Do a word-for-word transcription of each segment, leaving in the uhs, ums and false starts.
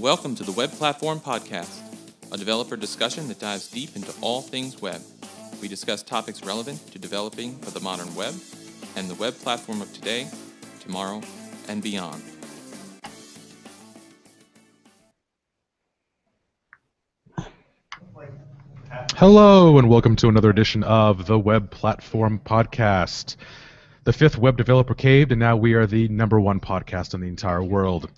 Welcome to the Web Platform Podcast, a developer discussion that dives deep into all things web. We discuss topics relevant to developing for the modern web and the web platform of today, tomorrow, and beyond. Hello, and welcome to another edition of the Web Platform Podcast. The fifth web developer caved, and now we are the number one podcast in the entire world.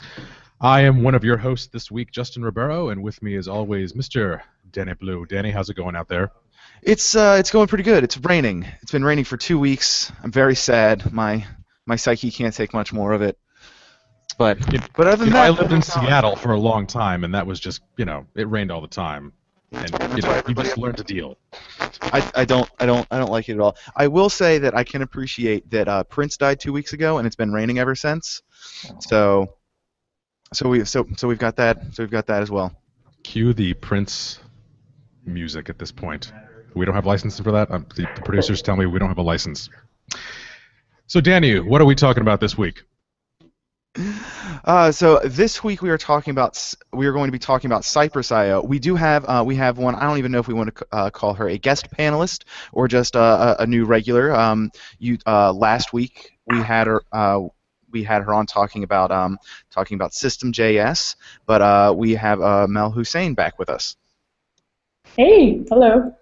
I am one of your hosts this week, Justin Ribeiro, and with me as always, Mister Danny Blue. Danny, how's it going out there? It's uh, it's going pretty good. It's raining. It's been raining for two weeks. I'm very sad. My my psyche can't take much more of it. But you, but other than that, know, I lived in Seattle for a long time, and that was just, you know, it rained all the time, and you know, you just learn to deal. I I don't I don't I don't like it at all. I will say that I can appreciate that uh, Prince died two weeks ago, and it's been raining ever since. So. So we so so we've got that so we've got that as well. Cue the Prince music at this point. We don't have licensing for that. Um, the producers tell me we don't have a license. So Danny, what are we talking about this week? Uh, so this week we are talking about we are going to be talking about Cypress dot I O. We do have uh, we have one. I don't even know if we want to uh, call her a guest panelist or just uh, a, a new regular. Um, you uh, last week we had her. Uh, We had her on talking about um, talking about SystemJS, but uh, we have uh, Mel Hussain back with us. Hey, hello.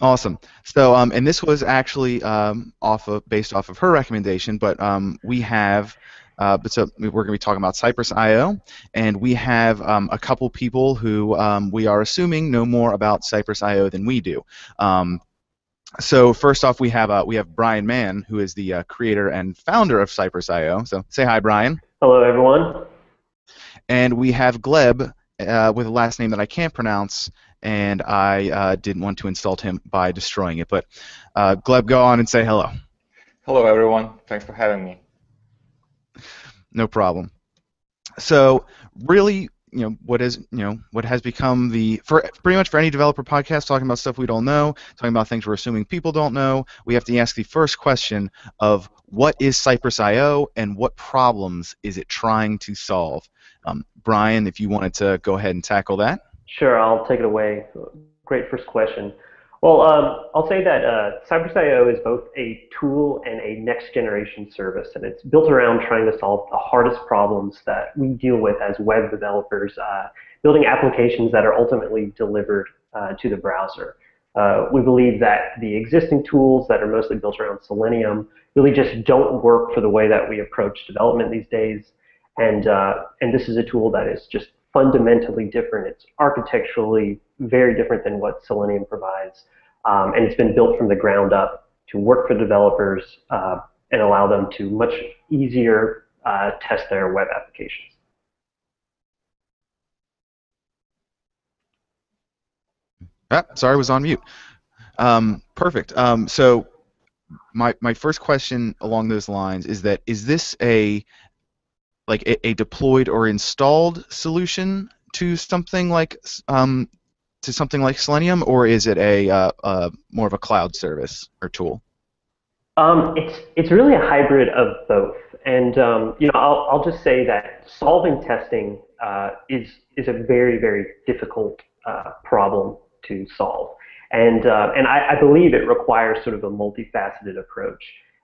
Awesome. So, um, and this was actually um, off of based off of her recommendation, but um, we have, uh, but so we're going to be talking about Cypress dot I O, and we have um, a couple people who um, we are assuming know more about Cypress dot I O than we do. Um, So first off, we have uh, we have Brian Mann, who is the uh, creator and founder of Cypress dot I O. So say hi, Brian. Hello, everyone. And we have Gleb uh, with a last name that I can't pronounce, and I uh, didn't want to insult him by destroying it. But uh, Gleb, go on and say hello. Hello, everyone. Thanks for having me. No problem. So really, you know what is you know what has become the for pretty much for any developer podcast, talking about stuff we don't know, talking about things we're assuming people don't know. We have to ask the first question of what is Cypress dot I O and what problems is it trying to solve. Um, Brian, if you wanted to go ahead and tackle that. Sure, I'll take it away. Great first question. Well, um, I'll say that uh, Cypress dot I O is both a tool and a next-generation service, and it's built around trying to solve the hardest problems that we deal with as web developers, uh, building applications that are ultimately delivered uh, to the browser. Uh, we believe that the existing tools that are mostly built around Selenium really just don't work for the way that we approach development these days, and uh, and this is a tool that is just fundamentally different. It's architecturally very different than what Selenium provides, um, and it's been built from the ground up to work for developers uh, and allow them to much easier uh, test their web applications. Ah, sorry, I was on mute. Um, perfect. Um, so my, my first question along those lines is that, is this a like a, a deployed or installed solution to something like um, to something like Selenium, or is it a uh, uh, more of a cloud service or tool? Um, it's it's really a hybrid of both, and um, you know I'll I'll just say that solving testing uh, is is a very very difficult uh, problem to solve, and uh, and I, I believe it requires sort of a multifaceted approach.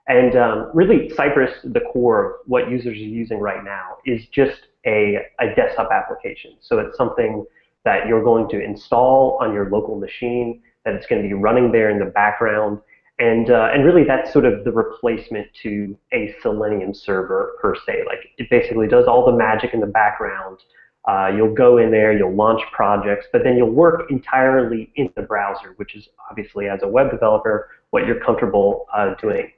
And um, really, Cypress, the core of what users are using right now, is just a, a desktop application. So it's something that you're going to install on your local machine, that it's going to be running there in the background. And, uh, and really, that's sort of the replacement to a Selenium server, per se. Like, it basically does all the magic in the background. Uh, you'll go in there, you'll launch projects, but then you'll work entirely in the browser, which is obviously, as a web developer, what you're comfortable uh, doing.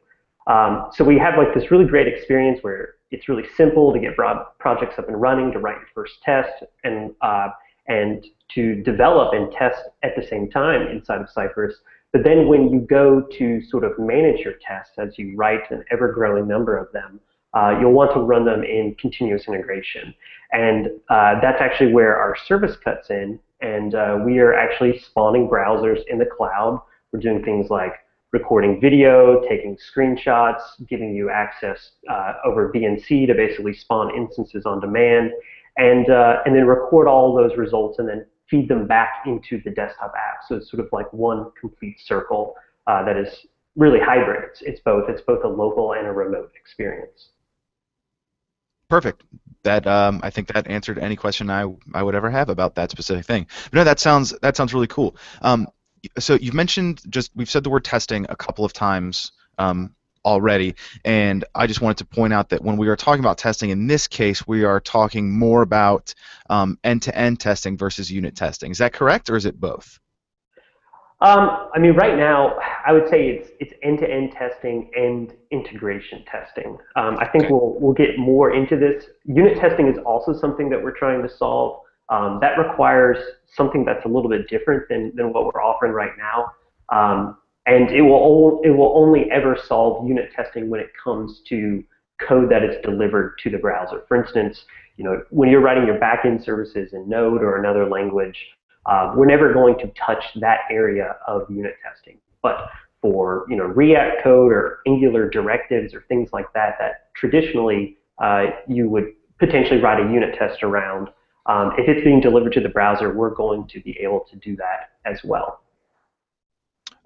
Um, so we have like this really great experience where it's really simple to get broad projects up and running, to write your first test, and uh, and to develop and test at the same time inside of Cypress. But then when you go to sort of manage your tests as you write an ever-growing number of them, uh, you'll want to run them in continuous integration. And uh, that's actually where our service cuts in, and uh, we are actually spawning browsers in the cloud. We're doing things like recording video, taking screenshots, giving you access uh, over V N C to basically spawn instances on demand, and uh, and then record all those results and then feed them back into the desktop app. So it's sort of like one complete circle uh, that is really hybrid. It's, it's both. It's both a local and a remote experience. Perfect. That um, I think that answered any question I I would ever have about that specific thing. But no, that sounds that sounds really cool. Um, so you've mentioned just we've said the word testing a couple of times um, already, and I just wanted to point out that when we are talking about testing, in this case, we are talking more about um, end-to-end testing versus unit testing. Is that correct, or is it both? Um, I mean, right now, I would say it's it's end-to-end testing and integration testing. Um, I think we'll we'll get more into this. Unit testing is also something that we're trying to solve. Um, that requires something that's a little bit different than than what we're offering right now, um, and it will it will only ever solve unit testing when it comes to code that is delivered to the browser. For instance, you know, when you're writing your backend services in Node or another language. Uh, we're never going to touch that area of unit testing, but for you know React code or Angular directives or things like that that traditionally uh, you would potentially write a unit test around, um, if it's being delivered to the browser, we're going to be able to do that as well.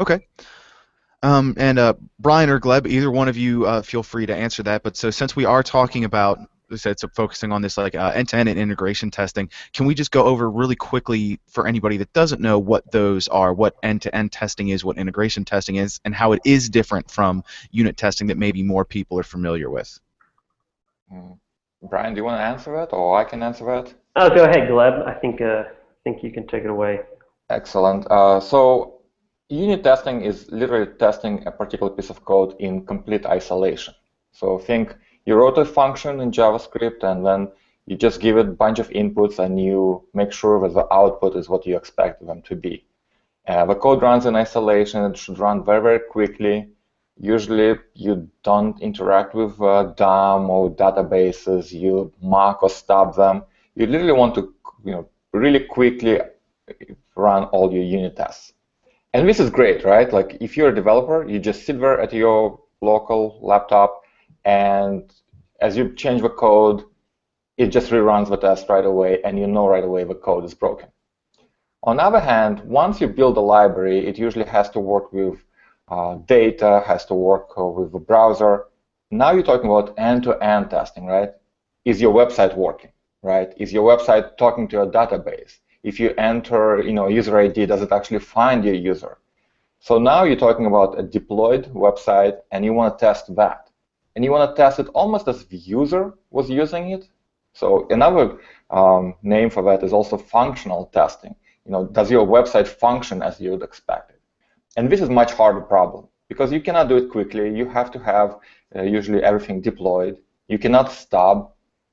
Okay. Um, and uh, Brian or Gleb, either one of you uh, feel free to answer that, but so since we are talking about said so focusing on this like uh, end-to-end and integration testing, can we just go over really quickly for anybody that doesn't know what those are, what end-to-end testing is, what integration testing is, and how it is different from unit testing that maybe more people are familiar with? Mm. Brian, do you want to answer that, or I can answer that? Oh, go ahead, Gleb. I think uh, I think you can take it away. Excellent. Uh, so unit testing is literally testing a particular piece of code in complete isolation. So think you wrote a function in JavaScript, and then you just give it a bunch of inputs, and you make sure that the output is what you expect them to be. Uh, the code runs in isolation. It should run very, very quickly. Usually, you don't interact with uh, D A M or databases. You mark or stop them. You literally want to, you know, really quickly run all your unit tests. And this is great, right? Like, if you're a developer, you just sit there at your local laptop, and as you change the code, it just reruns the test right away, and you know right away the code is broken. On the other hand, once you build a library, it usually has to work with uh, data, has to work uh, with the browser. Now you're talking about end-to-end testing, right? Is your website working, right? Is your website talking to a database? If you enter, you know, user I D, does it actually find your user? So now you're talking about a deployed website, and you want to test that. And you want to test it almost as the user was using it. So another um, name for that is also functional testing. You know, does your website function as you would expect it? And this is a much harder problem because you cannot do it quickly. You have to have uh, usually everything deployed. You cannot stop.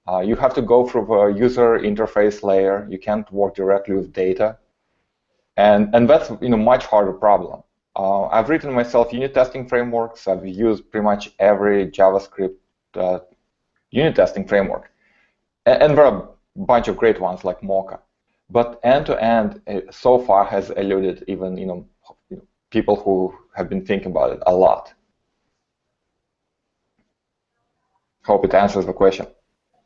Uh, you have to go through the user interface layer. You can't work directly with data, and and that's you know much harder problem. Uh, I've written myself unit testing frameworks. I've used pretty much every JavaScript uh, unit testing framework. And, and there are a bunch of great ones like Mocha. But end-to-end uh, so far has eluded even you know, people who have been thinking about it a lot. Hope it answers the question.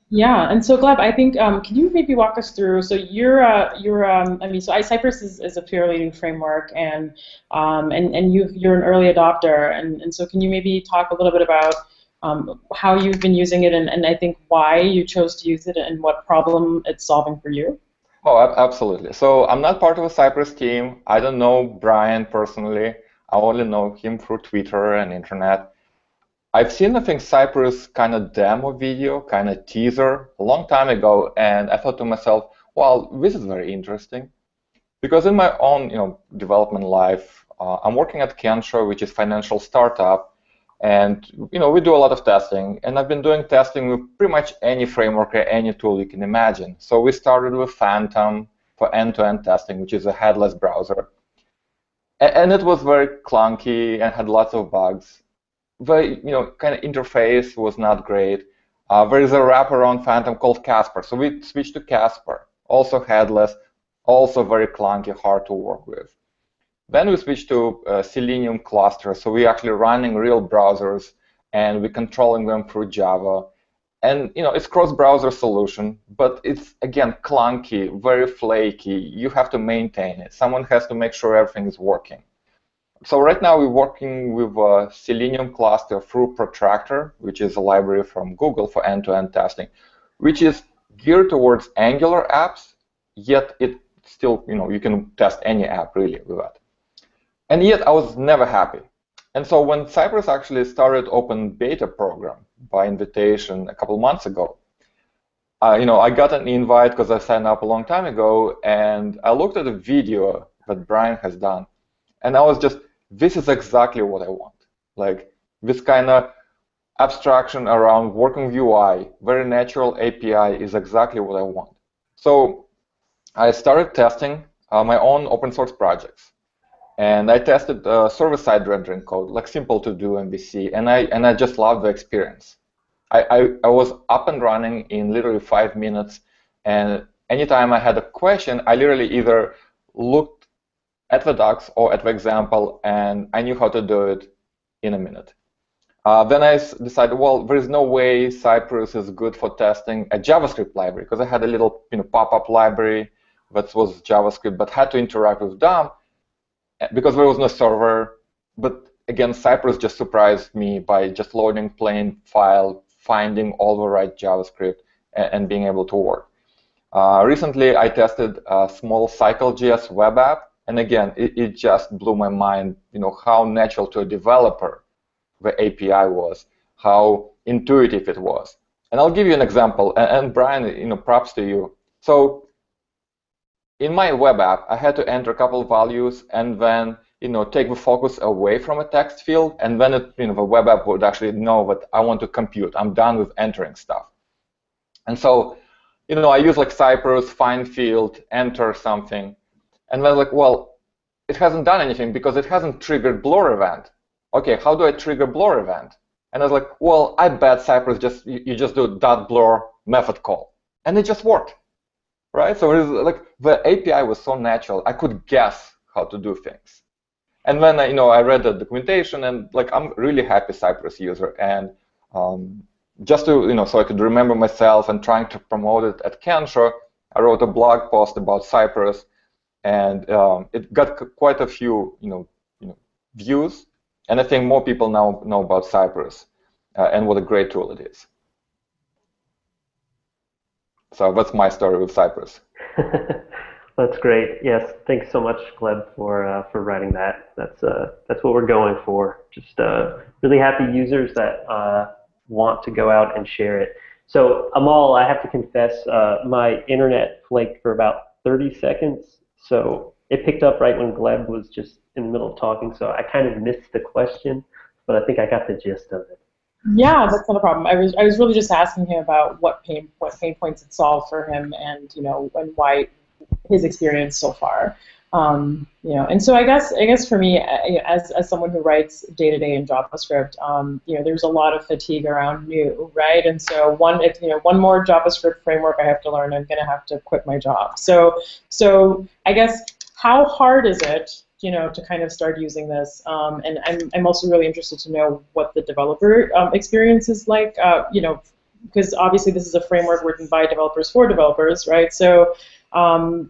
Yeah, and so Gleb, I think um, can you maybe walk us through? So you're uh, you're um, I mean, so Cypress is, is a peer leading framework, and um, and and you you're an early adopter, and and so can you maybe talk a little bit about um, how you've been using it, and and I think why you chose to use it, and what problem it's solving for you? Oh, absolutely. So I'm not part of a Cypress team. I don't know Brian personally. I only know him through Twitter and internet. I've seen, I think, Cypress kind of demo video, kind of teaser, a long time ago, and I thought to myself, well, this is very interesting. Because in my own you know, development life, uh, I'm working at Kensho, which is a financial startup, and you know, we do a lot of testing. And I've been doing testing with pretty much any framework or any tool you can imagine. So we started with Phantom for end-to-end testing, which is a headless browser. And it was very clunky and had lots of bugs. The you know kind of interface was not great. Uh, there is a wraparound Phantom called Casper, so we switched to Casper, also headless, also very clunky, hard to work with. Then we switched to uh, Selenium cluster, so we're actually running real browsers and we're controlling them through Java. And you know, it's cross-browser solution, but it's again clunky, very flaky. You have to maintain it. Someone has to make sure everything is working. So right now we're working with a Selenium cluster through Protractor, which is a library from Google for end-to-end testing, which is geared towards Angular apps. Yet it still, you know, you can test any app really with that. And yet I was never happy. And so when Cypress actually started open beta program by invitation a couple months ago, uh, you know, I got an invite because I signed up a long time ago, and I looked at a video that Brian has done, and I was just, this is exactly what I want. Like this kind of abstraction around working with U I, very natural A P I is exactly what I want. So I started testing uh, my own open source projects. And I tested uh, server-side rendering code, like simple to do M V C, and I and I just loved the experience. I, I, I was up and running in literally five minutes, and anytime I had a question, I literally either looked at the docs or at the example, and I knew how to do it in a minute. Uh, then I decided, well, there is no way Cypress is good for testing a JavaScript library, because I had a little you know pop-up library that was JavaScript, but had to interact with D O M. Because there was no server, but again, Cypress just surprised me by just loading plain file, finding all the right JavaScript, and, and being able to work. Uh, recently, I tested a small Cycle.js web app, and again, it, it just blew my mind. You know how natural to a developer the A P I was, how intuitive it was. And I'll give you an example. And, and Brian, you know, props to you. So. In my web app, I had to enter a couple of values and then, you know, take the focus away from a text field, and then it, you know, the web app would actually know that I want to compute. I'm done with entering stuff. And so, you know, I use like Cypress, find field, enter something, and then like, well, it hasn't done anything because it hasn't triggered blur event. Okay, how do I trigger blur event? And I was like, well, I bet Cypress just you, you just do dot blur method call, and it just worked. Right, so it was like the A P I was so natural. I could guess how to do things, and then you know I read the documentation, and like I'm really happy Cypress user. And um, just to you know, so I could remember myself and trying to promote it at Kensho, I wrote a blog post about Cypress, and um, it got quite a few you know, you know views, and I think more people now know about Cypress uh, and what a great tool it is. So that's my story with Cypress. That's great. Yes, thanks so much, Gleb, for uh, for writing that. That's uh, that's what we're going for. Just uh, really happy users that uh, want to go out and share it. So Amal, I have to confess, uh, my internet flaked for about thirty seconds. So it picked up right when Gleb was just in the middle of talking. So I kind of missed the question, but I think I got the gist of it. Yeah, that's not a problem. I was I was really just asking him about what pain what pain points it solved for him, and you know, and why his experience so far, um, you know. And so I guess I guess for me, as as someone who writes day to day in JavaScript, um, you know, there's a lot of fatigue around new, right? And so one if you know one more JavaScript framework I have to learn, I'm gonna have to quit my job. So so I guess how hard is it? You know, to kind of start using this, um, and I'm I'm also really interested to know what the developer um, experience is like. Uh, you know, because obviously this is a framework written by developers for developers, right? So, um,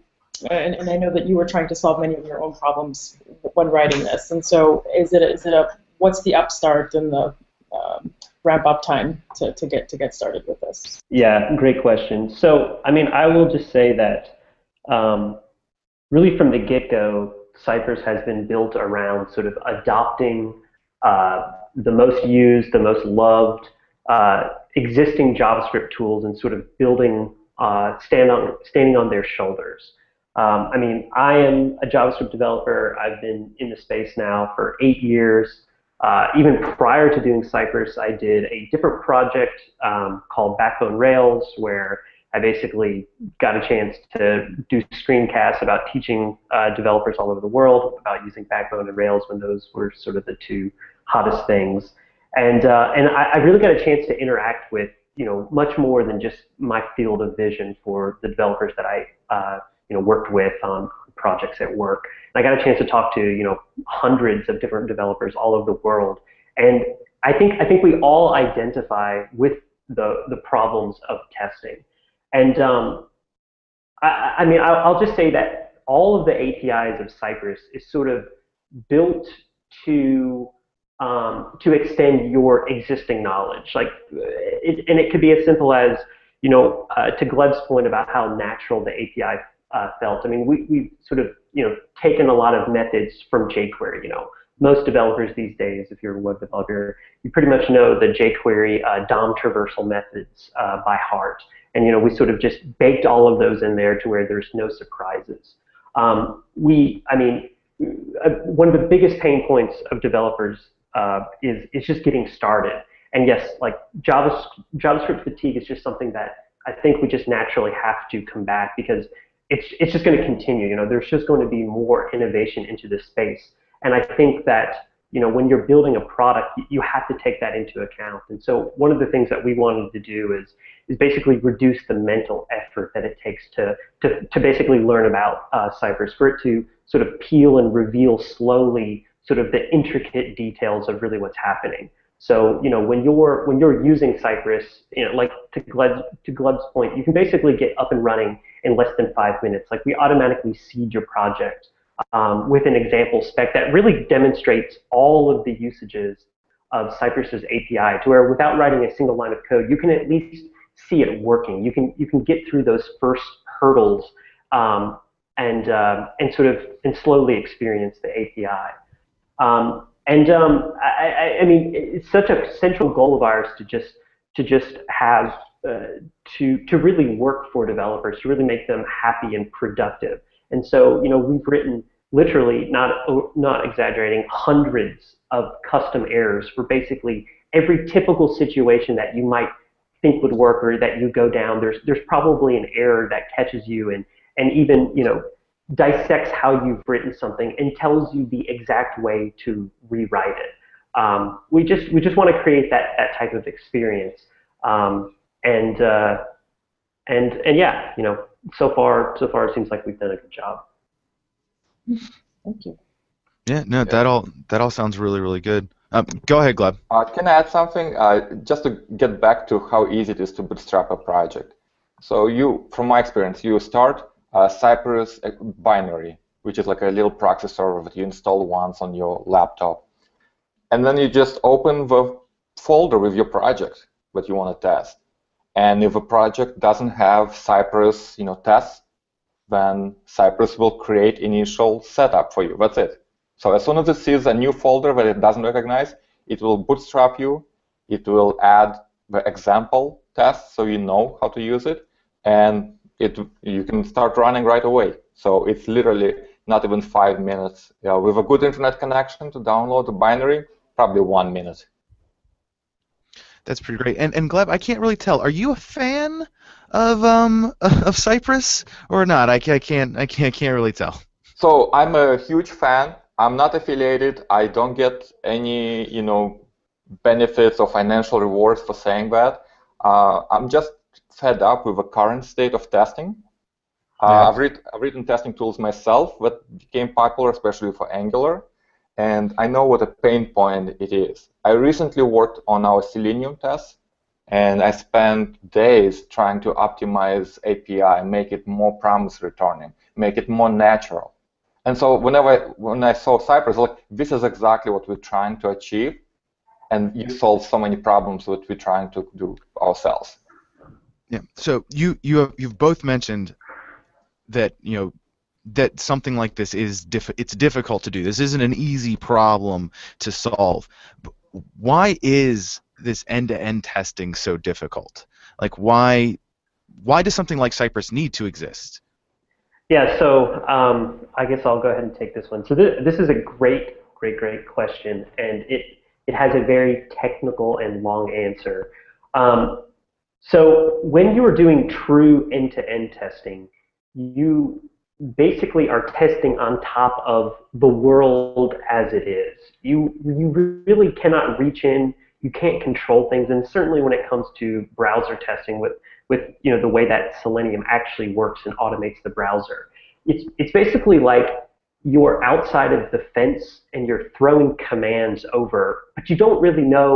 and and I know that you were trying to solve many of your own problems when writing this, and so is it is it a what's the upstart and the um, ramp up time to to get to get started with this? Yeah, great question. So, I mean, I will just say that um, really from the get go. Cypress has been built around sort of adopting uh, the most used, the most loved uh, existing JavaScript tools and sort of building, uh, stand on, standing on their shoulders. Um, I mean, I am a JavaScript developer. I've been in the space now for eight years. Uh, even prior to doing Cypress, I did a different project um, called Backbone Rails, where I basically got a chance to do screencasts about teaching uh, developers all over the world about using Backbone and Rails when those were sort of the two hottest things. And uh, and I, I really got a chance to interact with you know much more than just my field of vision for the developers that I uh, you know worked with on projects at work. And I got a chance to talk to you know hundreds of different developers all over the world. And I think I think we all identify with the the problems of testing. And um, I, I mean, I'll, I'll just say that all of the A P Is of Cypress is sort of built to um, to extend your existing knowledge. Like, it, and it could be as simple as, you know, uh, to Gleb's point about how natural the A P I uh, felt. I mean, we we've sort of you know taken a lot of methods from jQuery. You know, most developers these days, if you're a web developer, you pretty much know the jQuery uh, D O M traversal methods uh, by heart. And you know, we sort of just baked all of those in there to where there's no surprises. Um, we, I mean, uh, one of the biggest pain points of developers uh, is is just getting started. And yes, like JavaScript, JavaScript fatigue is just something that I think we just naturally have to combat, because it's it's just going to continue. You know, there's just going to be more innovation into this space. And I think that, you know, when you're building a product, you have to take that into account. And so one of the things that we wanted to do is is basically reduce the mental effort that it takes to to, to basically learn about uh, Cypress, for it to sort of peel and reveal slowly sort of the intricate details of really what's happening. So, you know, when you're when you're using Cypress, you know, like to Gleb, to Gleb's point, you can basically get up and running in less than five minutes. Like, we automatically seed your project um, with an example spec that really demonstrates all of the usages of Cypress's A P I, to where without writing a single line of code, you can at least see it working. You can you can get through those first hurdles um, and uh, and sort of and slowly experience the A P I. Um, And um, I, I mean, it's such a central goal of ours to just to just have uh, to to really work for developers, to really make them happy and productive. And so, you know, we've written literally, not not exaggerating, hundreds of custom errors for basically every typical situation that you might think would work or that you go down. There's there's probably an error that catches you, and and even, you know, dissects how you've written something and tells you the exact way to rewrite it. Um, we just we just want to create that that type of experience, um, and uh, and and yeah, you know, so far so far it seems like we've done a good job. Thank you. Yeah, no, that all that all sounds really really good. Um, go ahead, Gleb. Uh, can I add something? Uh, just to get back to how easy it is to bootstrap a project. So you, from my experience, you start. Uh, Cypress binary, which is like a little proxy server that you install once on your laptop. And then you just open the folder with your project that you want to test. And if a project doesn't have Cypress, you know, tests, then Cypress will create initial setup for you. That's it. So as soon as it sees a new folder that it doesn't recognize, it will bootstrap you. It will add the example test so you know how to use it. And It, you can start running right away. So it's literally not even five minutes. You know, with a good internet connection to download a binary, probably one minute. That's pretty great. And, and Gleb, I can't really tell. Are you a fan of um of Cypress or not? I, I can't I can't can't really tell. So I'm a huge fan. I'm not affiliated. I don't get any you know benefits or financial rewards for saying that. Uh, I'm just fed up with the current state of testing. Uh, yeah. I've, read, I've written testing tools myself that became popular, especially for Angular, and I know what a pain point it is. I recently worked on our Selenium tests, and I spent days trying to optimize A P I, make it more promise returning, make it more natural. And so whenever I, when I saw Cypress, I was like, this is exactly what we're trying to achieve, and you solve so many problems that we're trying to do ourselves. Yeah. So you you have, you've both mentioned that you know that something like this is diff it's difficult to do. This isn't an easy problem to solve. But why is this end-to-end testing so difficult? Like, why why does something like Cypress need to exist? Yeah. So um, I guess I'll go ahead and take this one. So th this is a great great great question, and it it has a very technical and long answer. Um, So when you are doing true end-to-end testing, you basically are testing on top of the world as it is. You, you really cannot reach in, you can't control things, and certainly when it comes to browser testing with, with you know, the way that Selenium actually works and automates the browser. It's, it's basically like you're outside of the fence and you're throwing commands over, but you don't really know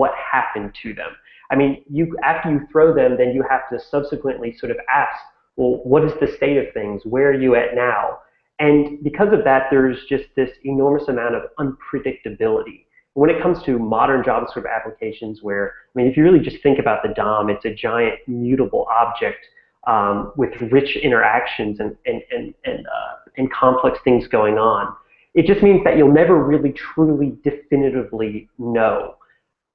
what happened to them. I mean, you after you throw them, then you have to subsequently sort of ask, well, what is the state of things? Where are you at now? And because of that, there's just this enormous amount of unpredictability. When it comes to modern JavaScript applications where, I mean, if you really just think about the D O M, it's a giant mutable object um, with rich interactions and, and, and, and, uh, and complex things going on. It just means that you'll never really truly definitively know.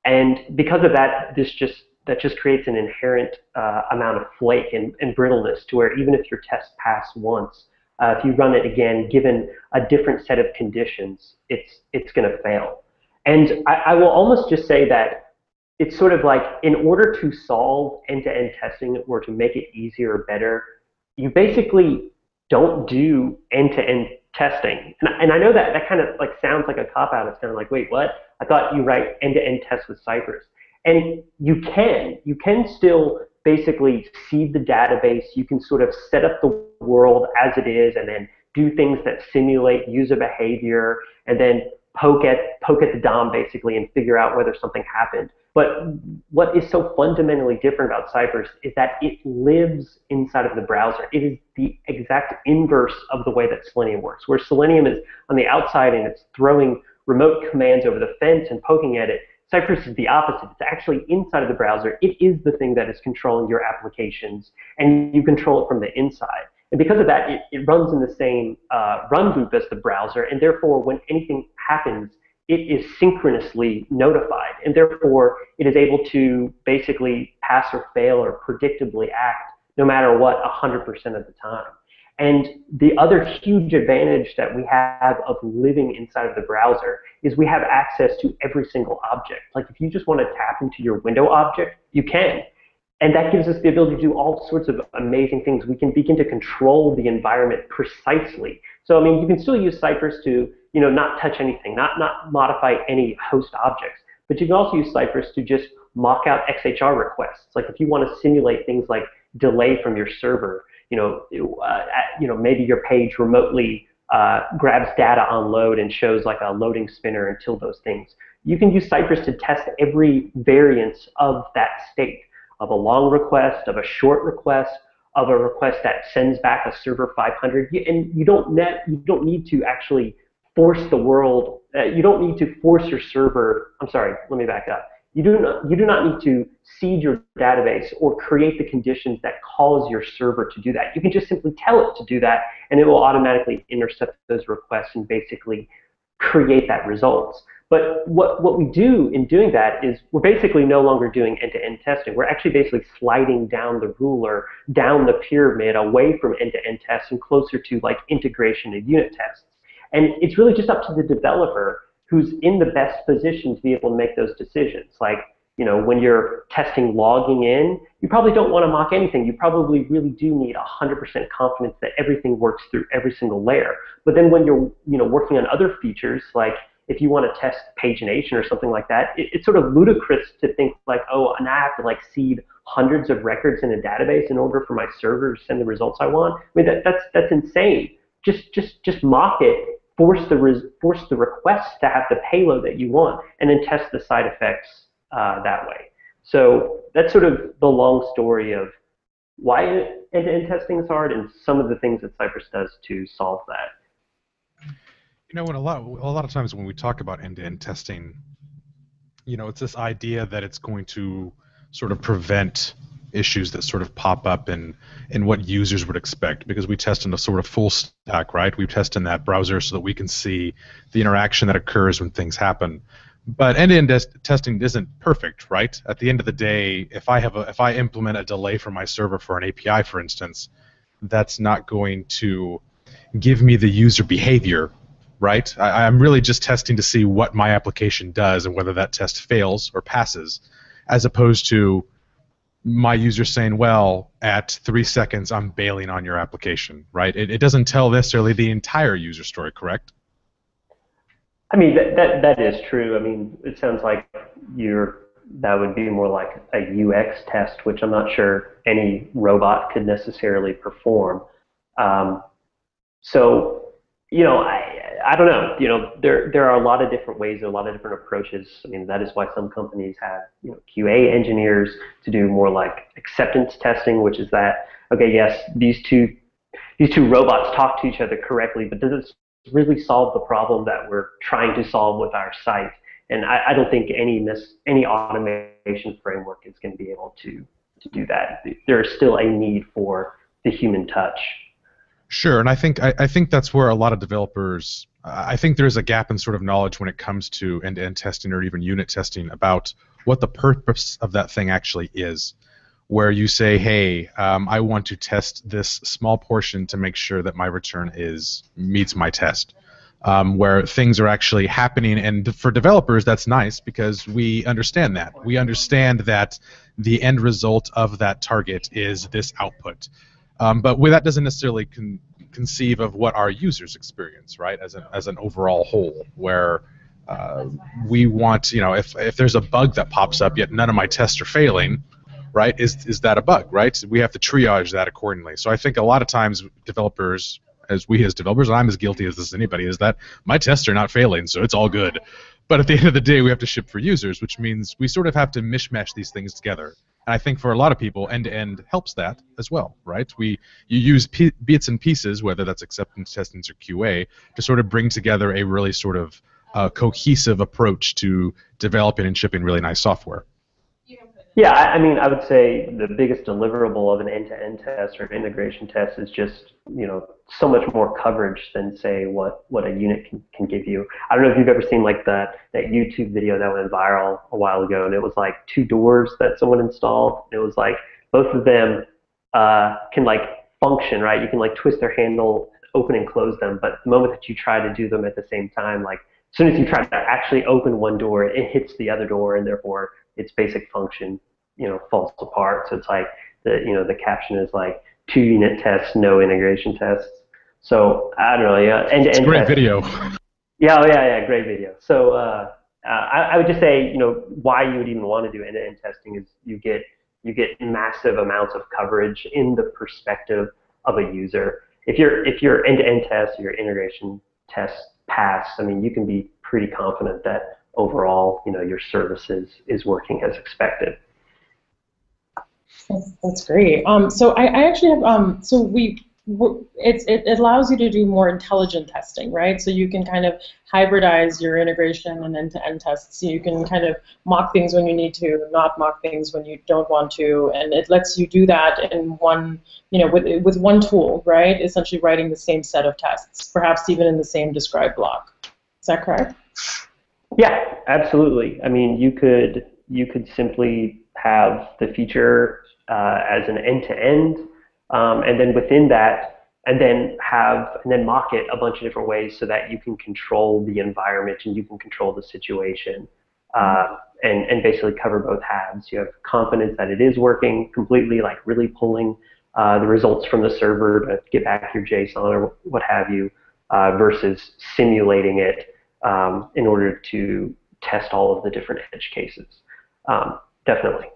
And because of that, this just that just creates an inherent uh, amount of flake and, and brittleness to where even if your test passed once, uh, if you run it again, given a different set of conditions, it's, it's going to fail. And I, I will almost just say that it's sort of like, in order to solve end-to-end testing or to make it easier or better, you basically don't do end-to-end testing. And, and I know that that kind of like sounds like a cop-out. It's kind of like, wait, what? I thought you write end-to-end tests with Cypress. And you can. You can still basically seed the database. You can sort of set up the world as it is and then do things that simulate user behavior and then poke at, poke at the D O M basically and figure out whether something happened. But what is so fundamentally different about Cypress is that it lives inside of the browser. It is the exact inverse of the way that Selenium works, where Selenium is on the outside and it's throwing remote commands over the fence and poking at it. Cypress is the opposite. It's actually inside of the browser. It is the thing that is controlling your applications, and you control it from the inside. And because of that, it, it runs in the same uh, run loop as the browser, and therefore, when anything happens, it is synchronously notified, and therefore, it is able to basically pass or fail or predictably act no matter what one hundred percent of the time. And the other huge advantage that we have of living inside of the browser is we have access to every single object. Like if you just want to tap into your window object, you can. And that gives us the ability to do all sorts of amazing things. We can begin to control the environment precisely. So I mean, you can still use Cypress to, you know, not touch anything, not, not modify any host objects. But you can also use Cypress to just mock out X H R requests. Like if you want to simulate things like delay from your server, you know, uh, you know, maybe your page remotely uh, grabs data on load and shows like a loading spinner until those things. You can use Cypress to test every variance of that state, of a long request, of a short request, of a request that sends back a server five hundred. And you don't, net, you don't need to actually force the world, uh, you don't need to force your server, I'm sorry, let me back up. You do not, you do not need to seed your database or create the conditions that cause your server to do that. You can just simply tell it to do that, and it will automatically intercept those requests and basically create that results. But what, what we do in doing that is we're basically no longer doing end-to-end testing. We're actually basically sliding down the ruler, down the pyramid, away from end-to-end tests and closer to like integration and unit tests. And it's really just up to the developer who's in the best position to be able to make those decisions. Like, you know, when you're testing logging in, you probably don't want to mock anything. You probably really do need one hundred percent confidence that everything works through every single layer. But then when you're, you know, working on other features, like if you want to test pagination or something like that, it, it's sort of ludicrous to think like, oh, and I have to like seed hundreds of records in a database in order for my server to send the results I want. I mean, that, that's, that's insane. Just, just, just mock it. Force the, res force the request to have the payload that you want, and then test the side effects uh, that way. So that's sort of the long story of why end-to-end testing is hard and some of the things that Cypress does to solve that. You know, and a lot, a lot of times when we talk about end-to-end testing, you know, it's this idea that it's going to sort of prevent issues that sort of pop up in, in what users would expect, because we test in a sort of full stack, right? We test in that browser so that we can see the interaction that occurs when things happen. But end-to-end testing isn't perfect, right? At the end of the day, if I have a, if I implement a delay for my server for an A P I, for instance, that's not going to give me the user behavior, right? I, I'm really just testing to see what my application does and whether that test fails or passes, as opposed to my user saying, well, at three seconds, I'm bailing on your application, right? It, it doesn't tell necessarily the entire user story, correct? I mean, that, that that is true. I mean, it sounds like you're that would be more like a U X test, which I'm not sure any robot could necessarily perform. Um, so, you know, I, I don't know. You know, there there are a lot of different ways, a lot of different approaches. I mean, that is why some companies have, you know, Q A engineers to do more like acceptance testing, which is that, okay, yes, these two these two robots talk to each other correctly, but does it really solve the problem that we're trying to solve with our site? And I, I don't think any mis, any automation framework is going to be able to to do that. There is still a need for the human touch. Sure, and I think I, I think that's where a lot of developers, I think there's a gap in sort of knowledge when it comes to end-to-end testing or even unit testing about what the purpose of that thing actually is, where you say, hey, um, I want to test this small portion to make sure that my return is meets my test, um, where things are actually happening. And for developers, that's nice because we understand that. We understand that the end result of that target is this output. Um, but that doesn't necessarily con conceive of what our users experience, right? As an as an overall whole, where uh, we want, you know, if if there's a bug that pops up, yet none of my tests are failing, right? Is is that a bug, right? We have to triage that accordingly. So I think a lot of times developers, as we as developers, and I'm as guilty as this as anybody, is that my tests are not failing, so it's all good. But at the end of the day, we have to ship for users, which means we sort of have to mishmash these things together. And I think for a lot of people, end-to-end helps that as well, right? We you use p bits and pieces, whether that's acceptance testing or Q A, to sort of bring together a really sort of uh, cohesive approach to developing and shipping really nice software. Yeah, I mean, I would say the biggest deliverable of an end-to-end test or integration test is just, you know, so much more coverage than, say, what, what a unit can, can give you. I don't know if you've ever seen, like, that, that YouTube video that went viral a while ago, and it was, like, two doors that someone installed. It was, like, both of them uh, can, like, function, right? You can, like, twist their handle, open and close them, but the moment that you try to do them at the same time, like, as soon as you try to actually open one door, it hits the other door, and therefore its basic function, you know, falls apart. So it's like the, you know, the caption is like two unit tests, no integration tests. So I don't know, yeah. And it's a great video. Yeah, oh, yeah, yeah, great video. So uh, uh, I, I would just say, you know, why you would even want to do end-to-end testing is you get you get massive amounts of coverage in the perspective of a user. If your if your end-to-end test, your integration test pass, I mean, you can be pretty confident that overall, you know, your services is working as expected. That's, that's great. Um, so I, I actually have. Um, so we, it's it allows you to do more intelligent testing, right? So you can kind of hybridize your integration and end-to-end tests. So you can kind of mock things when you need to, not mock things when you don't want to, and it lets you do that in one, you know, with with one tool, right? Essentially writing the same set of tests, perhaps even in the same describe block. Is that correct? Yeah, absolutely. I mean, you could you could simply have the feature uh, as an end-to-end, um, and then within that, and then have and then mock it a bunch of different ways so that you can control the environment and you can control the situation, uh, and and basically cover both halves. You have confidence that it is working completely, like really pulling uh, the results from the server to get back your JSON or what have you, uh, versus simulating it Um, in order to test all of the different edge cases. Um, definitely.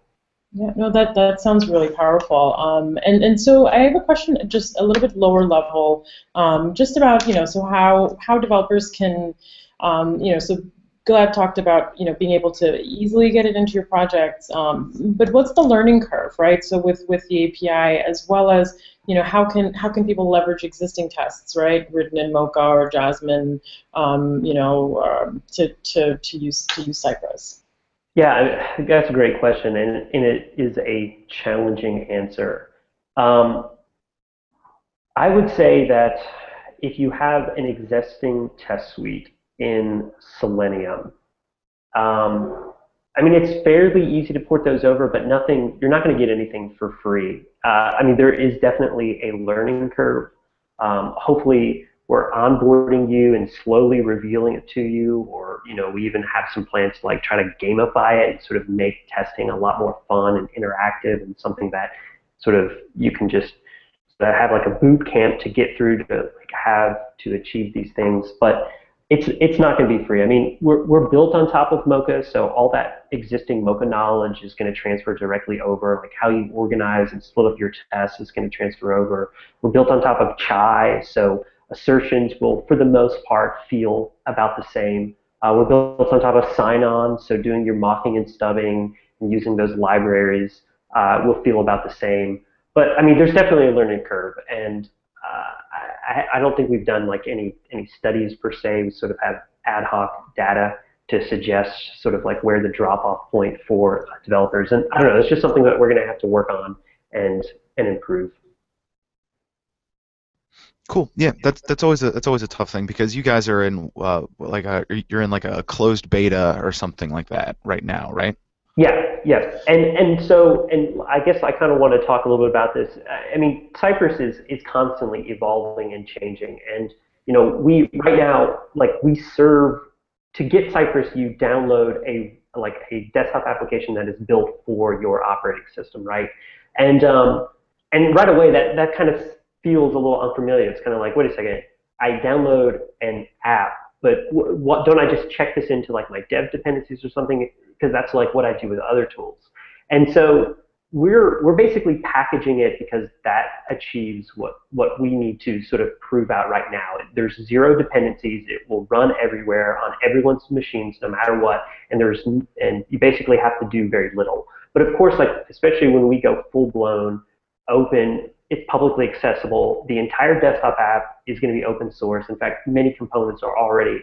Yeah, no, that, that sounds really powerful. Um, and, and so I have a question just a little bit lower level, um, just about, you know, so how, how developers can, um, you know, so Gleb talked about, you know, being able to easily get it into your projects, um, but what's the learning curve, right? So with, with the A P I, as well as, you know, how can how can people leverage existing tests, right, written in Mocha or Jasmine, um, you know, uh, to, to, to use to use Cypress? Yeah, that's a great question, and, and it is a challenging answer. Um, I would say that if you have an existing test suite in Selenium, um, I mean, it's fairly easy to port those over, but nothing, you're not going to get anything for free. Uh, I mean, there is definitely a learning curve. Um, hopefully, we're onboarding you and slowly revealing it to you, or, you know, we even have some plans to, like, try to gamify it and sort of make testing a lot more fun and interactive and something that sort of you can just that have, like, a boot camp to get through to, like, have to achieve these things. But It's, it's not going to be free. I mean, we're, we're built on top of Mocha, so all that existing Mocha knowledge is going to transfer directly over. Like, how you organize and split up your tests is going to transfer over. We're built on top of Chai, so assertions will, for the most part, feel about the same. Uh, we're built on top of sign-on, so doing your mocking and stubbing and using those libraries uh, will feel about the same. But, I mean, there's definitely a learning curve, and uh, I, I don't think we've done, like, any, any studies per se. We sort of have ad hoc data to suggest sort of like where the drop-off point for developers. And I don't know, it's just something that we're going to have to work on and and improve. Cool. Yeah, that's that's always a that's always a tough thing, because you guys are in uh, like a, you're in like a closed beta or something like that right now, right? Yeah, yeah. And and so and I guess I kind of want to talk a little bit about this. I mean, Cypress is is constantly evolving and changing, and you know we right now like we serve to get Cypress, you download a like a desktop application that is built for your operating system, right? And um, and right away that that kind of feels a little unfamiliar. It's kind of like, wait a second, I download an app, but what, don't I just check this into like my dev dependencies or something? Because that's like what I do with other tools. And so we're we're basically packaging it because that achieves what what we need to sort of prove out right now. There's zero dependencies. It will run everywhere on everyone's machines, no matter what. And there's and you basically have to do very little. But of course, like especially when we go full blown open. It's publicly accessible. The entire desktop app is going to be open source. In fact, many components are already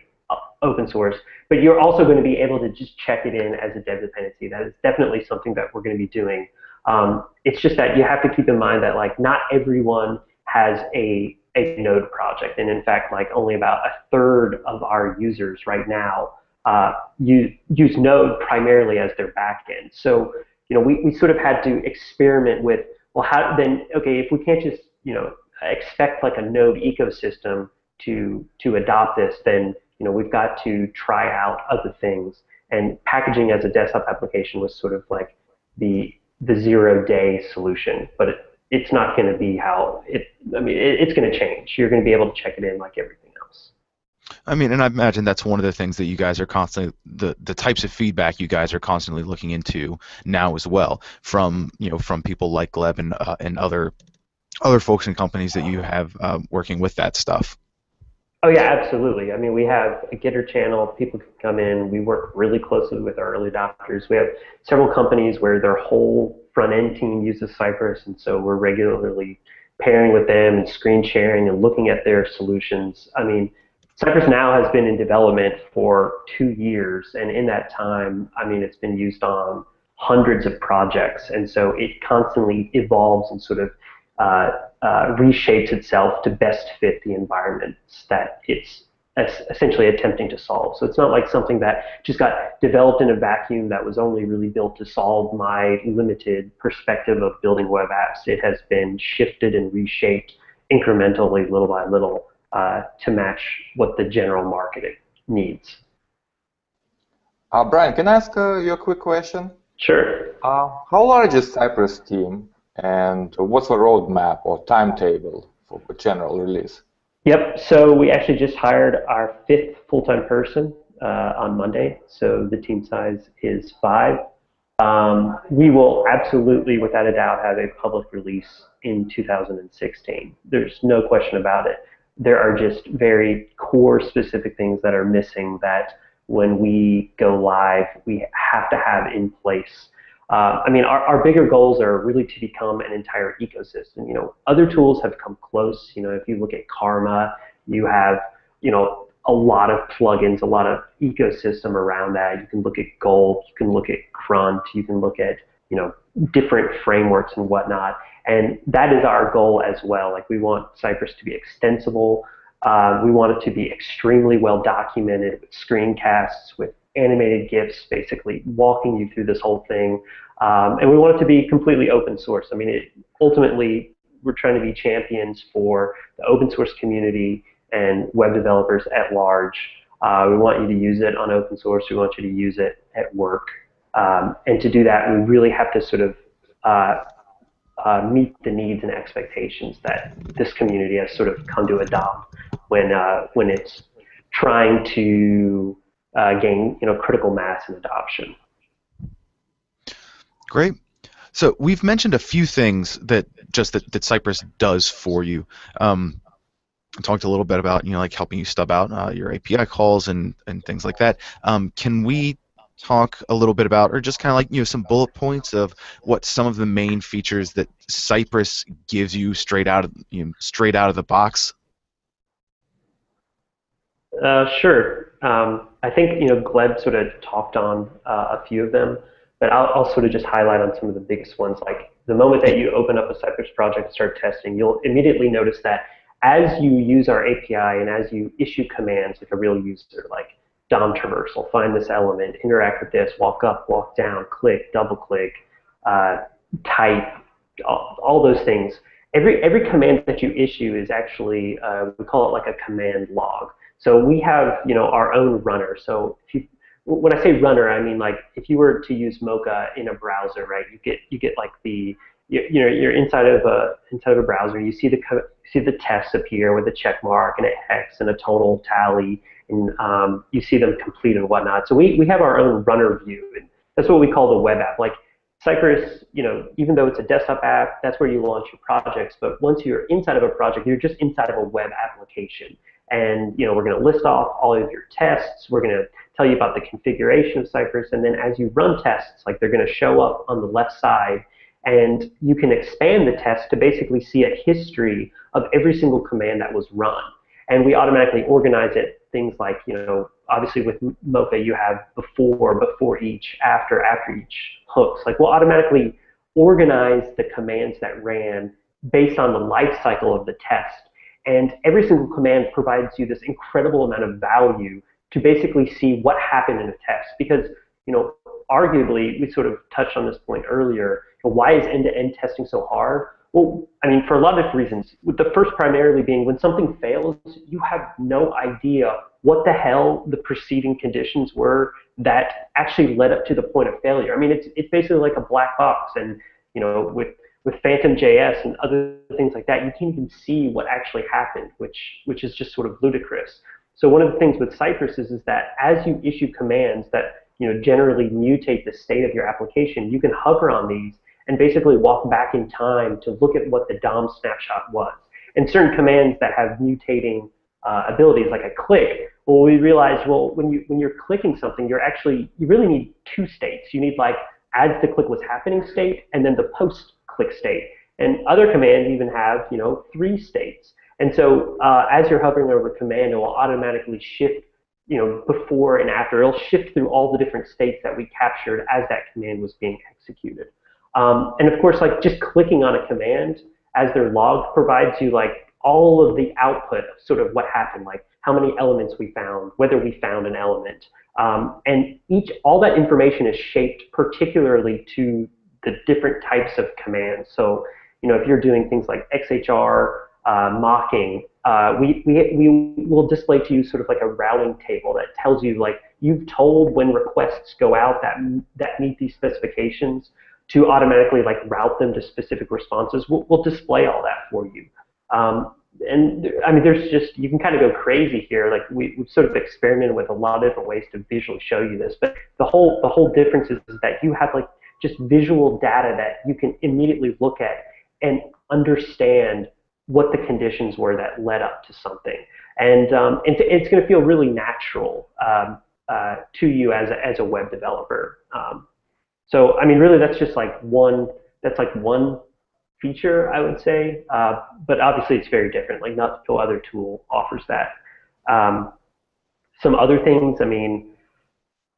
open source. But you're also going to be able to just check it in as a dev dependency. That is definitely something that we're going to be doing. Um, it's just that you have to keep in mind that like not everyone has a a node project, and in fact, like only about a third of our users right now uh, use use Node primarily as their backend. So you know we we sort of had to experiment with. Well, how then? Okay, if we can't just you know expect like a Node ecosystem to to adopt this, then you know we've got to try out other things. And packaging as a desktop application was sort of like the the zero day solution, but it, it's not going to be how it. I mean, it, it's going to change. You're going to be able to check it in like everything else. I mean, and I imagine that's one of the things that you guys are constantly, the, the types of feedback you guys are constantly looking into now as well, from you know from people like Gleb and uh, and other other folks and companies that you have um, working with that stuff. Oh yeah, absolutely. I mean, we have a Gitter channel. People can come in. We work really closely with our early adopters. We have several companies where their whole front end team uses Cypress, and so we're regularly pairing with them and screen sharing and looking at their solutions. I mean. Cypress now has been in development for two years, and in that time, I mean, it's been used on hundreds of projects, and so it constantly evolves and sort of uh, uh, reshapes itself to best fit the environments that it's essentially attempting to solve. So it's not like something that just got developed in a vacuum that was only really built to solve my limited perspective of building web apps. It has been shifted and reshaped incrementally, little by little. Uh, to match what the general market needs. Uh, Brian, can I ask uh, you a quick question? Sure. Uh, how large is Cypress team, and what's the roadmap or timetable for general release? Yep, so we actually just hired our fifth full-time person uh, on Monday, so the team size is five. Um, we will absolutely, without a doubt, have a public release in two thousand sixteen. There's no question about it. There are just very core specific things that are missing that when we go live, we have to have in place. Uh, I mean, our, our bigger goals are really to become an entire ecosystem. You know, other tools have come close. You know, if you look at Karma, you have, you know, a lot of plugins, a lot of ecosystem around that. You can look at Gulp, you can look at Grunt, you can look at, you know, different frameworks and whatnot. And that is our goal as well. Like we want Cypress to be extensible. Uh, we want it to be extremely well documented with screencasts, with animated GIFs, basically walking you through this whole thing. Um, and we want it to be completely open source. I mean, it, ultimately, we're trying to be champions for the open source community and web developers at large. Uh, we want you to use it on open source. We want you to use it at work. Um, and to do that, we really have to sort of uh, Uh, meet the needs and expectations that this community has sort of come to adopt when uh, when it's trying to uh, gain you know critical mass and adoption. Great. So we've mentioned a few things that just that, that Cypress does for you. Um, talked a little bit about, you know, like helping you stub out uh, your A P I calls and, and things like that. Um, can we talk a little bit about, or just kind of like, you know, some bullet points of what some of the main features that Cypress gives you straight out of, you know, straight out of the box? Uh, sure. Um, I think, you know, Gleb sort of talked on uh, a few of them, but I'll, I'll sort of just highlight on some of the biggest ones. Like, the moment that you open up a Cypress project and start testing, you'll immediately notice that as you use our A P I and as you issue commands like a real user, like D O M traversal, find this element, interact with this, walk up, walk down, click, double click, uh, type, all, all those things. Every, every command that you issue is actually, uh, we call it like a command log. So we have, you know, our own runner. So if you, when I say runner, I mean like if you were to use Mocha in a browser, right? You get you get like the you, you know you're inside of a inside of a browser. You see the see the tests appear with a check mark and a hex and a total tally, and um, you see them complete and whatnot. So we we have our own runner view, and that's what we call the web app. Like Cypress, you know, even though it's a desktop app, that's where you launch your projects. But once you're inside of a project, you're just inside of a web application. And, you know, we're going to list off all of your tests. We're going to tell you about the configuration of Cypress. And then as you run tests, like, they're going to show up on the left side. And you can expand the test to basically see a history of every single command that was run. And we automatically organize it, things like, you know, obviously with Mocha, you have before, before each, after, after each, hooks. Like, we'll automatically organize the commands that ran based on the life cycle of the test. And every single command provides you this incredible amount of value to basically see what happened in a test. Because, you know, arguably, we sort of touched on this point earlier, why is end-to-end testing so hard? Well, I mean, for a lot of reasons, with the first primarily being when something fails, you have no idea what the hell the preceding conditions were that actually led up to the point of failure. I mean, it's, it's basically like a black box, and, you know, with With Phantom J S and other things like that, you can't even see what actually happened, which which is just sort of ludicrous. So one of the things with Cypress is, is that as you issue commands that, you know, generally mutate the state of your application, you can hover on these and basically walk back in time to look at what the D O M snapshot was. And certain commands that have mutating uh, abilities, like a click, well, we realized, well, when you when you're clicking something, you're actually you really need two states. You need like as the click was happening state, and then the post click state. And other commands even have, you know, three states. And so uh, as you're hovering over a command, it will automatically shift, you know, before and after. It'll shift through all the different states that we captured as that command was being executed. Um, and of course, like, just clicking on a command as they're logged provides you like all of the output of sort of what happened, like how many elements we found, whether we found an element. Um, and each, all that information is shaped particularly to the different types of commands. So, you know, if you're doing things like X H R, uh, mocking, uh, we, we, we will display to you sort of like a routing table that tells you, like, you've told when requests go out that, that meet these specifications to automatically, like, route them to specific responses. We'll, we'll display all that for you. Um, and, I mean, there's just, you can kind of go crazy here. Like, we, we've sort of experimented with a lot of different ways to visually show you this. But the whole, the whole difference is, is that you have, like, just visual data that you can immediately look at and understand what the conditions were that led up to something. And um, it's, it's going to feel really natural um, uh, to you as a, as a web developer. Um, so, I mean, really, that's just like one, that's like one feature, I would say. Uh, but obviously, it's very different. Like, not no other tool offers that. Um, some other things, I mean,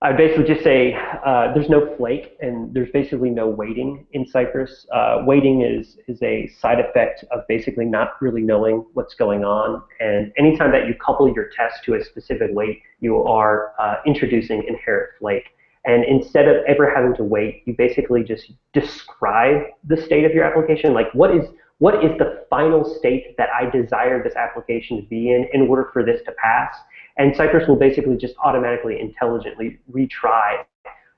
I'd basically just say uh, there's no flake and there's basically no waiting in Cypress. Uh, waiting is, is a side effect of basically not really knowing what's going on. And anytime that you couple your test to a specific wait, you are uh, introducing inherent flake. And instead of ever having to wait, you basically just describe the state of your application. Like, what is, what is the final state that I desire this application to be in in order for this to pass? And Cypress will basically just automatically, intelligently retry,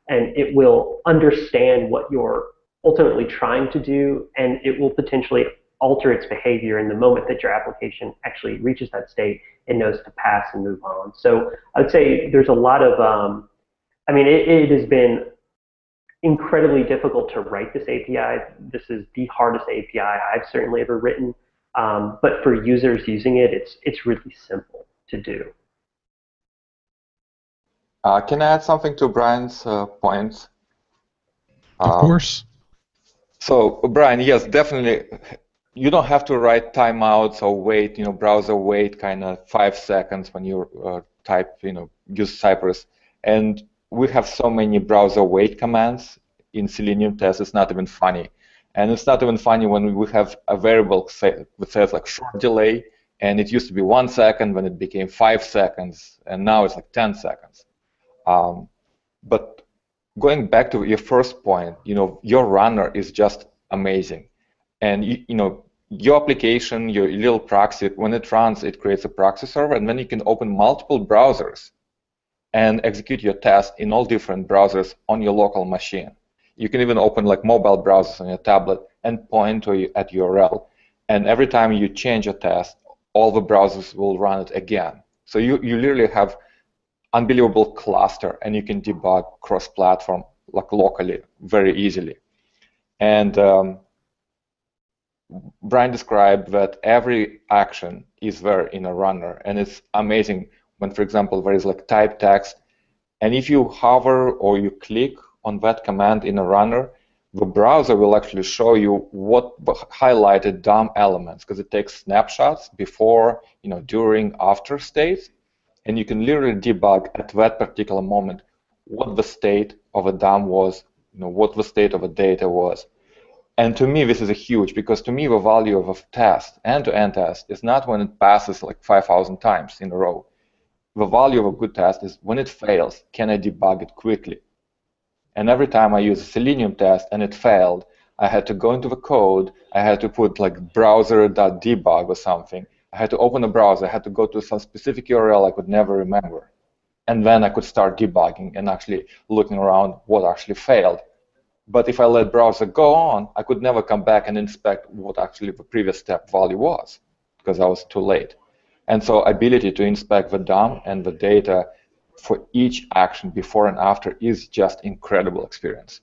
and it will understand what you're ultimately trying to do, and it will potentially alter its behavior in the moment that your application actually reaches that state and knows to pass and move on. So I would say there's a lot of, um, I mean, it, it has been incredibly difficult to write this A P I. This is the hardest A P I I've certainly ever written. Um, but for users using it, it's it's really simple to do. Uh, can I add something to Brian's uh, point? Of um, course. So Brian, yes, definitely. You don't have to write timeouts or wait, you know, browser wait kind of five seconds when you uh, type, you know, use Cypress. And we have so many browser wait commands in Selenium tests. It's not even funny. And it's not even funny when we have a variable say, that says like short delay, and it used to be one second, when it became five seconds, and now it's like ten seconds. Um, but going back to your first point, you know, your runner is just amazing, and you, you know your application, your little proxy, when it runs, it creates a proxy server, and then you can open multiple browsers and execute your test in all different browsers on your local machine. You can even open like mobile browsers on your tablet and point to at U R L. And every time you change a test, all the browsers will run it again. So you, you literally have unbelievable cluster, and you can debug cross-platform like locally very easily. And um, Brian described that every action is there in a runner, and it's amazing when, for example, there is like type text, and if you hover or you click on that command in a runner, the browser will actually show you what highlighted D O M elements, because it takes snapshots before, you know, during, after states, and you can literally debug at that particular moment what the state of a D O M was, you know, what the state of a data was. And to me, this is a huge, because to me the value of a test, end-to-end test, is not when it passes like five thousand times in a row. The value of a good test is when it fails, can I debug it quickly? And every time I use a Selenium test and it failed, I had to go into the code, I had to put like browser.debug or something, I had to open a browser, I had to go to some specific U R L I could never remember. And then I could start debugging and actually looking around what actually failed. But if I let browser go on, I could never come back and inspect what actually the previous step value was, because I was too late. And so ability to inspect the D O M and the data for each action before and after is just incredible experience.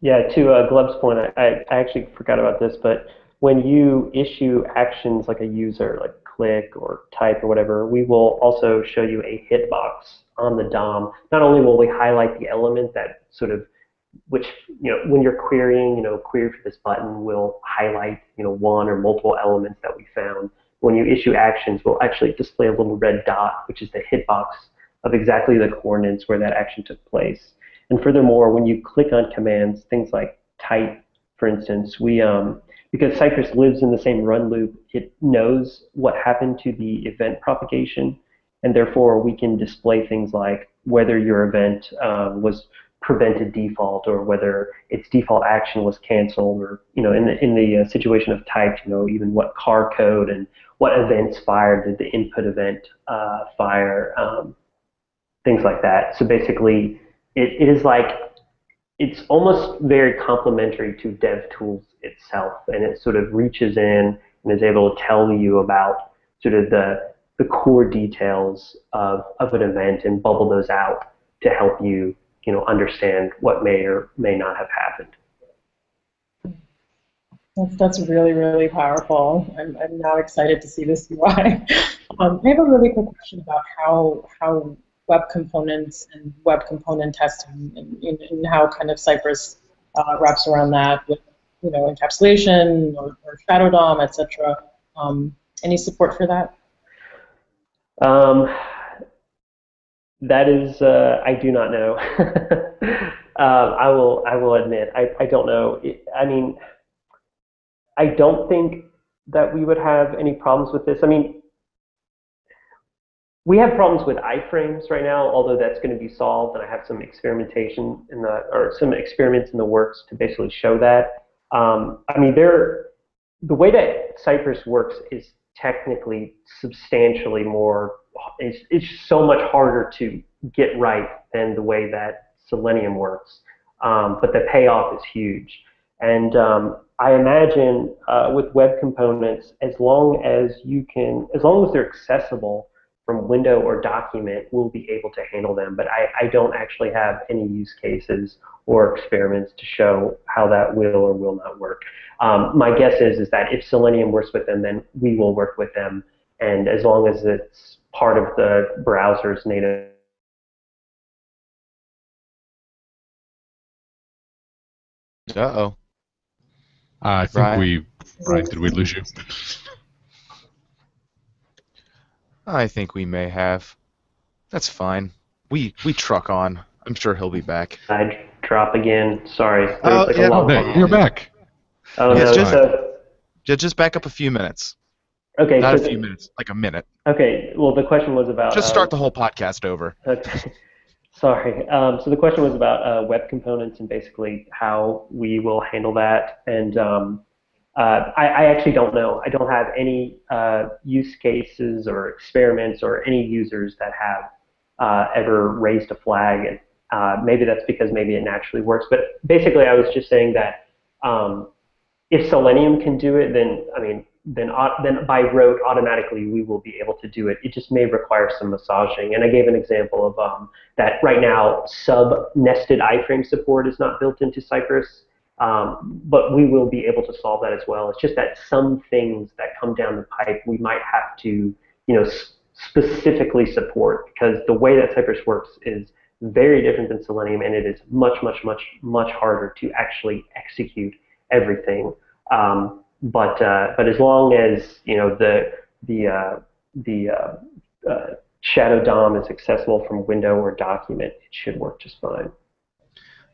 Yeah, to uh, Gleb's point, I, I actually forgot about this, but when you issue actions like a user, like click or type or whatever, we will also show you a hitbox on the D O M. Not only will we highlight the element that sort of, which, you know, when you're querying, you know, query for this button, we'll highlight, you know, one or multiple elements that we found. When you issue actions, we'll actually display a little red dot, which is the hitbox of exactly the coordinates where that action took place. And furthermore, when you click on commands, things like type, for instance, we um, because Cypress lives in the same run loop, it knows what happened to the event propagation, and therefore we can display things like whether your event um, was prevented default or whether its default action was canceled, or, you know, in the in the uh, situation of type, you know, even what car code and what events fired, did the input event uh, fire. Um, Things like that. So basically, it, it is like, it's almost very complementary to DevTools itself, and it sort of reaches in and is able to tell you about sort of the the core details of of an event and bubble those out to help you, you know, understand what may or may not have happened. That's, that's really, really powerful. I'm, I'm now excited to see this U I. um, I have a really quick question about how how web components and web component testing, and, and, and how kind of Cypress uh, wraps around that with, you know, encapsulation or, or shadow D O M, et cetera. Um, any support for that? Um, that is, uh, I do not know. um, I will, I will admit, I, I don't know. It, I mean, I don't think that we would have any problems with this. I mean, we have problems with iframes right now, although that's going to be solved, and I have some experimentation in the, or some experiments in the works to basically show that. Um, I mean, there, the way that Cypress works is technically substantially more, it's, it's so much harder to get right than the way that Selenium works, um, but the payoff is huge. And um, I imagine uh, with web components, as long as you can, as long as they're accessible, from window or document will be able to handle them, but I, I don't actually have any use cases or experiments to show how that will or will not work. Um, my guess is is that if Selenium works with them, then we will work with them, and as long as it's part of the browser's native Uh-oh. Uh, I think Brian. we... Brian, did we lose you? I think we may have. That's fine. We we truck on. I'm sure he'll be back. I drop again. Sorry. Uh, like yeah, no, you're back. Oh, yeah, no. Just, so, just back up a few minutes. Okay. Not so, a few minutes. Like a minute. Okay. Well, the question was about... Just start um, the whole podcast over. Okay. Sorry. Um, so the question was about uh, web components and basically how we will handle that. And um, uh, I, I actually don't know. I don't have any uh, use cases or experiments or any users that have uh, ever raised a flag. And uh, maybe that's because maybe it naturally works. But basically, I was just saying that um, if Selenium can do it, then I mean, then uh, then by rote, automatically we will be able to do it. It just may require some massaging. And I gave an example of um, that right now, sub-nested iframe support is not built into Cypress, um, but we will be able to solve that as well. It's just that some things that come down the pipe, we might have to, you know, specifically support, because the way that Cypress works is very different than Selenium, and it is much, much, much, much harder to actually execute everything. Um, But uh, but as long as you know the the uh, the uh, uh, shadow D O M is accessible from window or document, it should work just fine.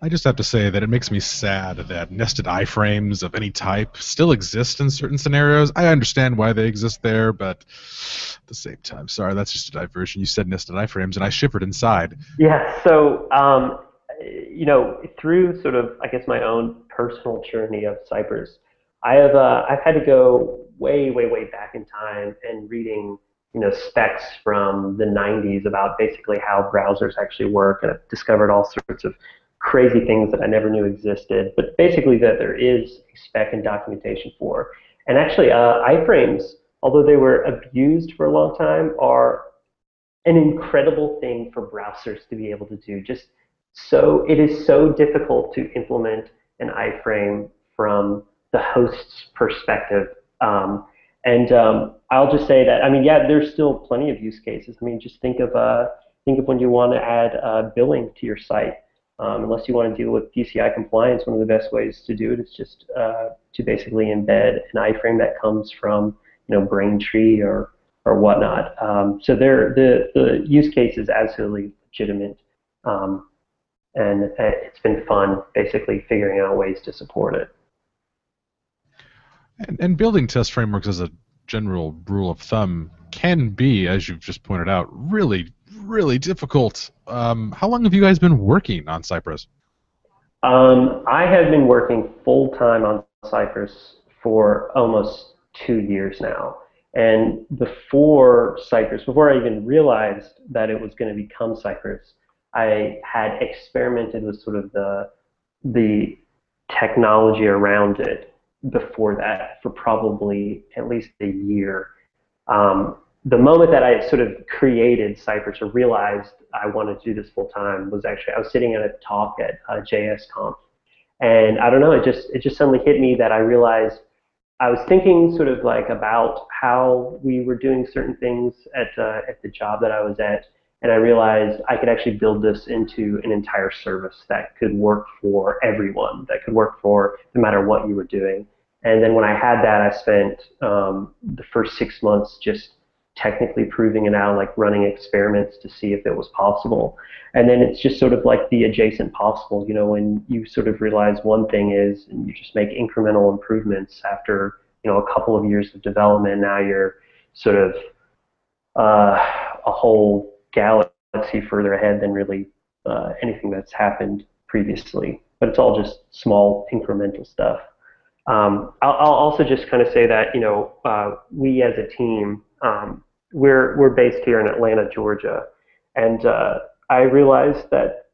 I just have to say that it makes me sad that nested iframes of any type still exist in certain scenarios. I understand why they exist there, but at the same time, sorry, that's just a diversion. You said nested iframes, and I shivered inside. Yeah. So um, you know, through sort of I guess my own personal journey of Cypress, I have uh, I've had to go way, way, way back in time and reading, you know, specs from the nineties about basically how browsers actually work, and I've discovered all sorts of crazy things that I never knew existed, but basically that there is a spec and documentation for. And actually, uh, iframes, although they were abused for a long time, are an incredible thing for browsers to be able to do. Just so it is so difficult to implement an iframe from the host's perspective, um, and um, I'll just say that I mean, yeah, there's still plenty of use cases. I mean, just think of uh, think of when you want to add uh, billing to your site. Um, unless you want to deal with D C I compliance, one of the best ways to do it is just uh, to basically embed an iframe that comes from you know Braintree or or whatnot. Um, so there, the the use case is absolutely legitimate, um, and it's been fun basically figuring out ways to support it. And, and building test frameworks as a general rule of thumb can be, as you've just pointed out, really, really difficult. Um, how long have you guys been working on Cypress? Um, I have been working full-time on Cypress for almost two years now. And before Cypress, before I even realized that it was going to become Cypress, I had experimented with sort of the, the technology around it before that for probably at least a year. Um, the moment that I sort of created Cypress or realized I wanted to do this full time was actually I was sitting at a talk at uh, JSConf, and I don't know, it just it just suddenly hit me that I realized I was thinking sort of like about how we were doing certain things at uh, at the job that I was at, and I realized I could actually build this into an entire service that could work for everyone, that could work for no matter what you were doing. And then when I had that, I spent um, the first six months just technically proving it out, like running experiments to see if it was possible. And then it's just sort of like the adjacent possible, you know, when you sort of realize one thing is, and you just make incremental improvements after, you know, a couple of years of development, now you're sort of uh, a whole galaxy further ahead than really uh, anything that's happened previously, but it's all just small incremental stuff. Um, I'll, I'll also just kind of say that you know uh, we as a team um, we're we're based here in Atlanta, Georgia, and uh, I realized that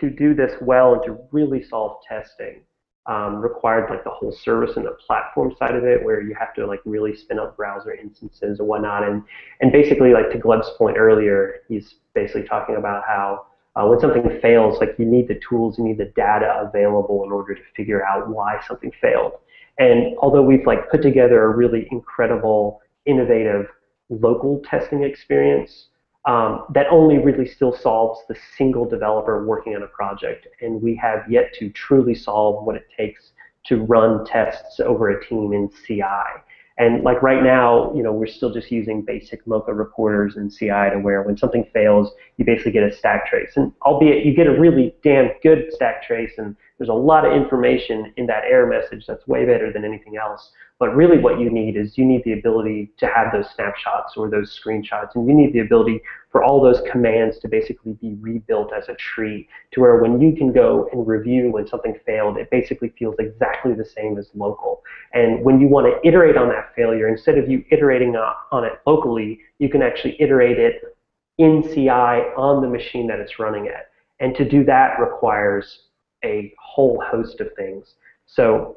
to do this well and to really solve testing, um, required like the whole service and the platform side of it, where you have to like really spin up browser instances and whatnot. And and basically, like to Gleb's point earlier, he's basically talking about how uh, when something fails, like you need the tools, you need the data available in order to figure out why something failed. And although we've like put together a really incredible, innovative local testing experience, um, that only really still solves the single developer working on a project, and we have yet to truly solve what it takes to run tests over a team in C I. And like right now, you know, we're still just using basic Mocha reporters in C I to where when something fails, you basically get a stack trace. And albeit you get a really damn good stack trace, and there's a lot of information in that error message that's way better than anything else. But really what you need is you need the ability to have those snapshots or those screenshots, and you need the ability for all those commands to basically be rebuilt as a tree to where when you can go and review when something failed, it basically feels exactly the same as local. And when you want to iterate on that failure, instead of you iterating on it locally, you can actually iterate it in C I on the machine that it's running at. And to do that requires a whole host of things. So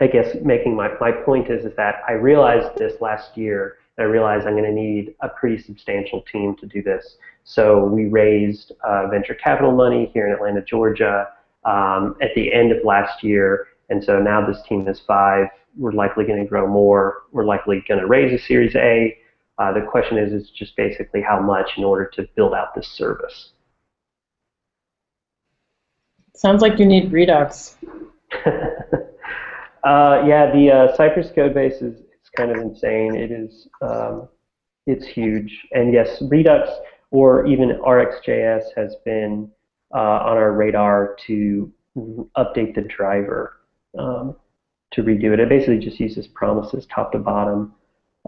I guess making my, my point is, is that I realized this last year, I realized I'm going to need a pretty substantial team to do this. So we raised uh, venture capital money here in Atlanta, Georgia, um, at the end of last year. And so now this team is five. We're likely going to grow more. We're likely going to raise a Series A. Uh, the question is, is just basically how much in order to build out this service. Sounds like you need Redux. uh, yeah, the uh, Cypress codebase is kind of insane. It is, um, it's huge. And yes, Redux or even RxJS has been uh, on our radar to update the driver um, to redo it. It basically just uses promises top to bottom,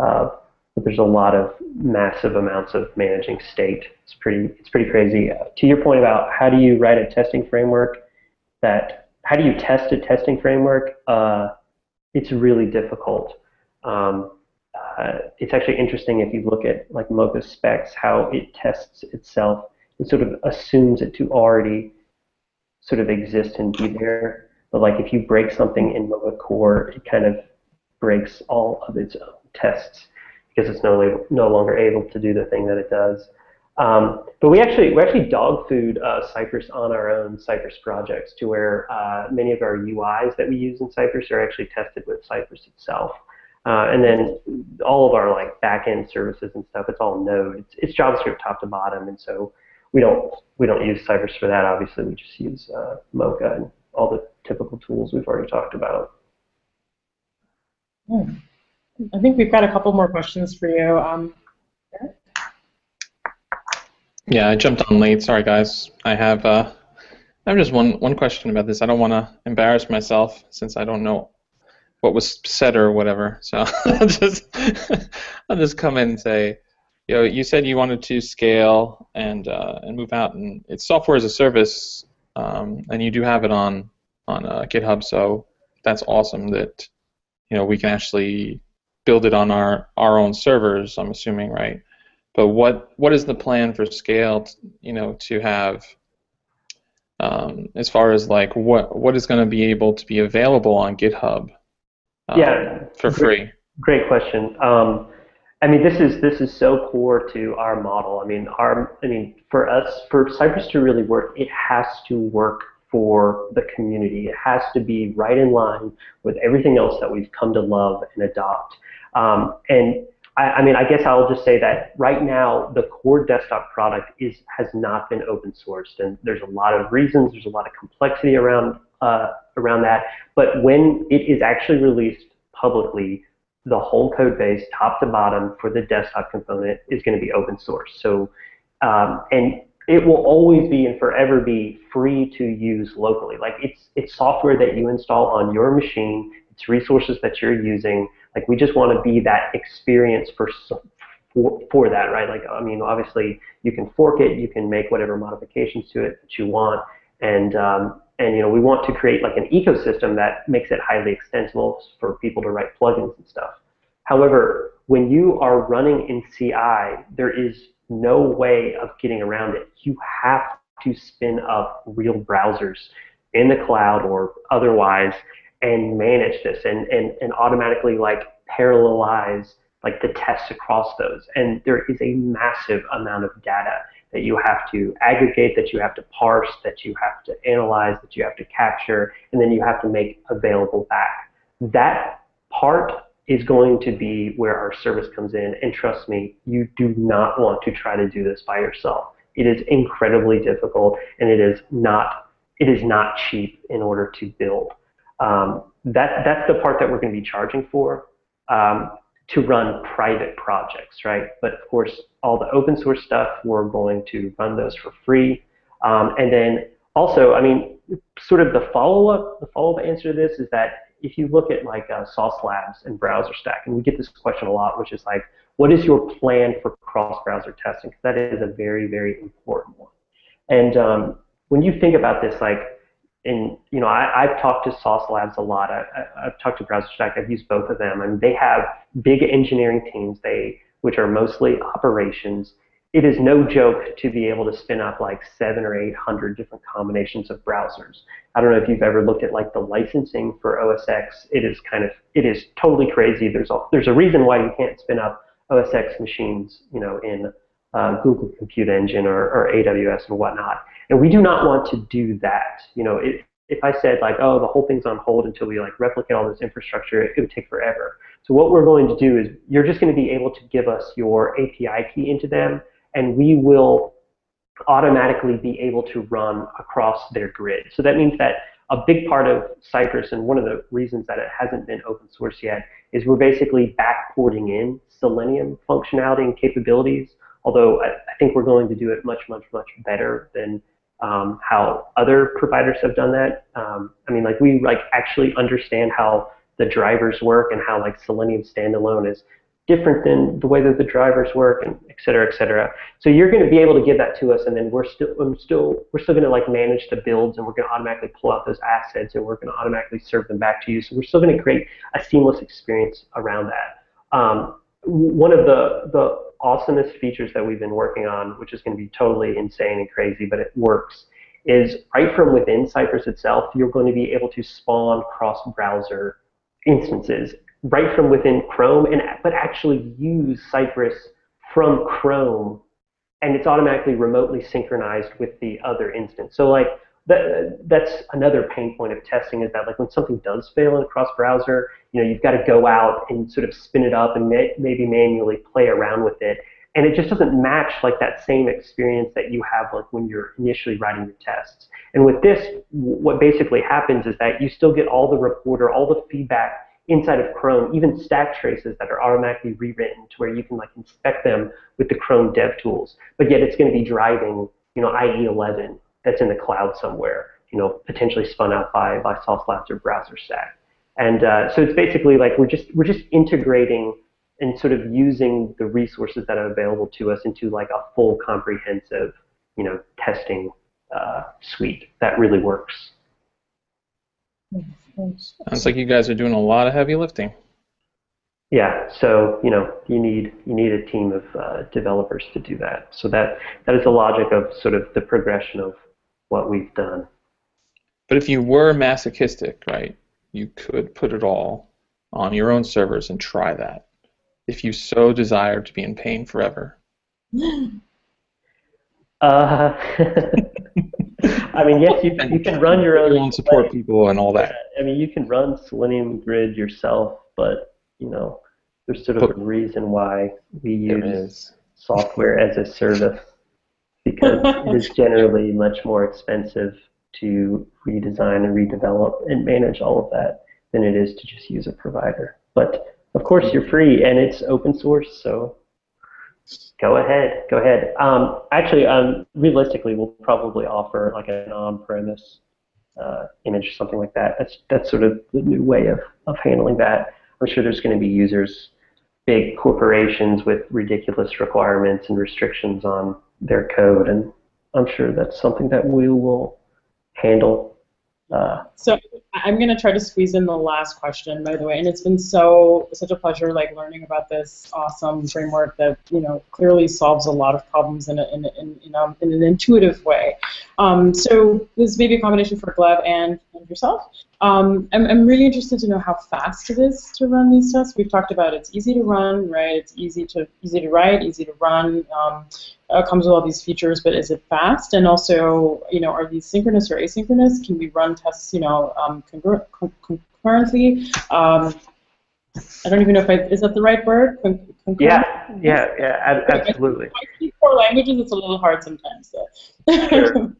uh, but there's a lot of massive amounts of managing state. It's pretty, it's pretty crazy. Uh, to your point about how do you write a testing framework, that how do you test a testing framework? Uh, it's really difficult. Um, uh, it's actually interesting if you look at like Mocha specs, how it tests itself. It sort of assumes it to already sort of exist and be there. But like if you break something in Mocha core, it kind of breaks all of its own tests because it's no, no longer able to do the thing that it does. Um, but we actually, we actually dog food uh, Cypress on our own Cypress projects to where uh, many of our U Is that we use in Cypress are actually tested with Cypress itself. Uh, and then all of our like back-end services and stuff, it's all Node. It's, it's JavaScript top to bottom, and so we don't we don't use Cypress for that. Obviously, we just use uh, Mocha and all the typical tools we've already talked about. Hmm. I think we've got a couple more questions for you. Um, yeah, I jumped on late. Sorry, guys. I have uh, I have just one one question about this. I don't want to embarrass myself since I don't know what was said or whatever. So I'll just I'll just come in and say, you know, you said you wanted to scale and uh, and move out, and it's software as a service, um, and you do have it on on uh, GitHub. So that's awesome that you know we can actually build it on our our own servers. I'm assuming, right? But what what is the plan for scale? T- you know, to have um, as far as like what what is going to be able to be available on GitHub. Um, yeah, for free. Great, great question. Um, I mean, this is this is so core to our model. I mean, our I mean, for us, for Cypress to really work, it has to work for the community. It has to be right in line with everything else that we've come to love and adopt. Um, and I, I mean, I guess I'll just say that right now, the core desktop product is has not been open sourced, and there's a lot of reasons. There's a lot of complexity around. Uh, around that, but when it is actually released publicly, the whole code base, top to bottom, for the desktop component is going to be open source. So, um, and it will always be and forever be free to use locally. Like it's it's software that you install on your machine. It's resources that you're using. Like we just want to be that experience for for, for that, right? Like I mean, obviously you can fork it, you can make whatever modifications to it that you want, and um, And you know, we want to create like an ecosystem that makes it highly extensible for people to write plugins and stuff. However, when you are running in C I, there is no way of getting around it. You have to spin up real browsers in the cloud or otherwise, and manage this and, and, and automatically like parallelize like the tests across those. And there is a massive amount of data that you have to aggregate, that you have to parse, that you have to analyze, that you have to capture, and then you have to make available back. That part is going to be where our service comes in, and trust me, you do not want to try to do this by yourself. It is incredibly difficult, and it is not, it is not cheap in order to build. Um, that, that's the part that we're going to be charging for, um, to run private projects, right? But of course, all the open source stuff, we're going to run those for free. Um, and then also, I mean, sort of the follow-up, the follow-up answer to this is that if you look at like uh, Sauce Labs and BrowserStack, and we get this question a lot, which is like, what is your plan for cross-browser testing? Because that is a very, very important one. And um, when you think about this, like, and you know, I, I've talked to Sauce Labs a lot. I, I, I've talked to BrowserStack. I've used both of them, and they have big engineering teams, they which are mostly operations. It is no joke to be able to spin up like seven or eight hundred different combinations of browsers. I don't know if you've ever looked at like the licensing for O S X. It is kind of, it is totally crazy. There's a, there's a reason why you can't spin up O S X machines, you know, in uh, Google Compute Engine or, or A W S and whatnot. And we do not want to do that. You know, if, if I said like, oh, the whole thing's on hold until we like replicate all this infrastructure, it would take forever. So what we're going to do is you're just going to be able to give us your A P I key into them, and we will automatically be able to run across their grid. So that means that a big part of Cypress, and one of the reasons that it hasn't been open source yet, is we're basically backporting in Selenium functionality and capabilities, although I, I think we're going to do it much, much, much better than um, how other providers have done that. Um, I mean, like we like actually understand how the drivers work and how like Selenium standalone is different than the way that the drivers work, and et cetera, et cetera. So you're going to be able to give that to us, and then we're still, I'm still, we're still going to like manage the builds, and we're going to automatically pull out those assets, and we're going to automatically serve them back to you. So we're still going to create a seamless experience around that. Um, one of the the awesomest features that we've been working on, which is going to be totally insane and crazy, but it works, is right from within Cypress itself, you're going to be able to spawn cross-browser instances right from within Chrome, and but actually use Cypress from Chrome, and it's automatically remotely synchronized with the other instance. So like that, that's another pain point of testing, is that like when something does fail in a cross-browser, you know, you've got to go out and sort of spin it up and may, maybe manually play around with it, and it just doesn't match like that same experience that you have like when you're initially writing your tests. And with this, what basically happens is that you still get all the reporter, all the feedback inside of Chrome, even stack traces that are automatically rewritten to where you can like inspect them with the Chrome dev tools. But yet it's going to be driving, you know, I E eleven that's in the cloud somewhere, you know, potentially spun out by by Sauce Labs or BrowserStack. And uh, so it's basically like we're just we're just integrating and sort of using the resources that are available to us into like a full comprehensive, you know, testing uh, suite that really works. Sounds like you guys are doing a lot of heavy lifting. Yeah, so you know you need you need a team of uh, developers to do that. So that that is the logic of sort of the progression of what we've done. But if you were masochistic, right, you could put it all on your own servers and try that, if you so desire to be in pain forever. uh. I mean, yes, you, you can run your own, you can support people and all that. I mean, you can run Selenium Grid yourself, but you know, there's sort of but, a reason why we use software as a service, because it is generally much more expensive to redesign and redevelop and manage all of that than it is to just use a provider. But of course, you're free and it's open source, so. Go ahead, go ahead. Um, actually, um, realistically, we'll probably offer like an on-premise uh, image or something like that. That's that's sort of the new way of, of handling that. I'm sure there's going to be users, big corporations with ridiculous requirements and restrictions on their code, and I'm sure that's something that we will handle Uh, so I'm going to try to squeeze in the last question, by the way, and it's been so such a pleasure, like, learning about this awesome framework that, you know, clearly solves a lot of problems in a, in a, in, in, a, in an intuitive way. Um, so this may be a combination for Gleb and, and yourself. Um, I'm, I'm really interested to know how fast it is to run these tests. We've talked about it's easy to run, right? It's easy to easy to write, easy to run. Um, uh, comes with all these features, but is it fast? And also, you know, are these synchronous or asynchronous? Can we run tests, you know, um, congr- concurrently? Um, I don't even know if I, is that the right word? Con- yeah, yeah, yeah, absolutely. I speak four languages, it's a little hard sometimes. So. Sure.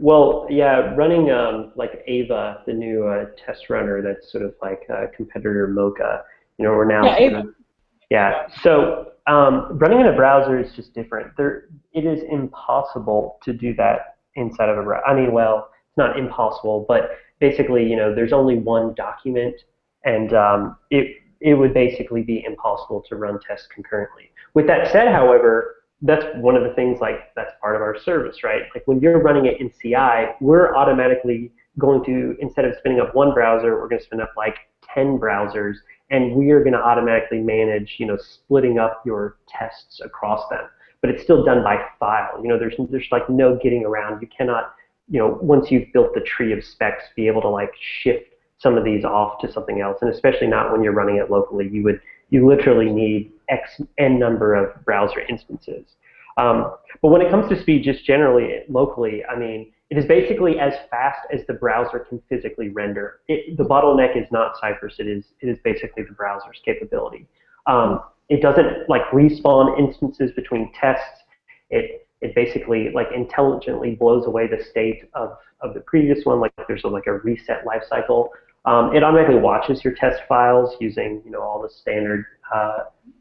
Well, yeah, running um, like Ava, the new uh, test runner that's sort of like a competitor Mocha, you know, we're now... Yeah, Ava. Of, yeah. So um, running in a browser is just different. There, it is impossible to do that inside of a browser. I mean, well, it's not impossible, but basically, you know, there's only one document, and um, it, it would basically be impossible to run tests concurrently. With that said, however, that's one of the things, like, that's part of our service, right? Like, when you're running it in C I, we're automatically going to, instead of spinning up one browser, we're going to spin up, like, ten browsers, and we're going to automatically manage, you know, splitting up your tests across them. But it's still done by file. You know, there's, there's like, no getting around. You cannot, you know, once you've built the tree of specs, be able to, like, shift some of these off to something else, and especially not when you're running it locally. You would, you literally need X n number of browser instances. Um, but when it comes to speed, just generally locally, I mean, it is basically as fast as the browser can physically render. It, the bottleneck is not Cypress; it is it is basically the browser's capability. Um, it doesn't, like, respawn instances between tests. It It basically, like, intelligently blows away the state of, of the previous one. Like, there's a, like a reset lifecycle. Um, it automatically watches your test files using, you know, all the standard uh,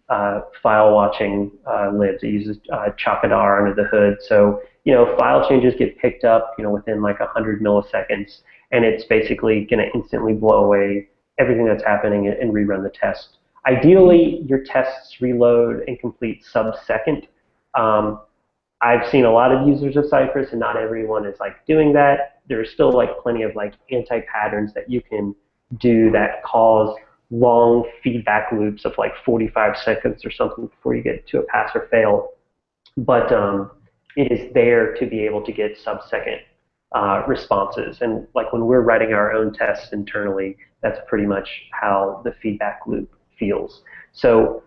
uh, file watching uh, libs. It uses uh, Chokidar under the hood, so, you know, file changes get picked up, you know, within like one hundred milliseconds, and it's basically going to instantly blow away everything that's happening and, and rerun the test. Ideally, your tests reload and complete sub-second. Um, I've seen a lot of users of Cypress, and not everyone is, like, doing that. There's still, like, plenty of, like, anti-patterns that you can do that cause long feedback loops of, like, forty-five seconds or something before you get to a pass or fail. But um, it is there to be able to get sub-second uh, responses. And, like, when we're writing our own tests internally, that's pretty much how the feedback loop feels. So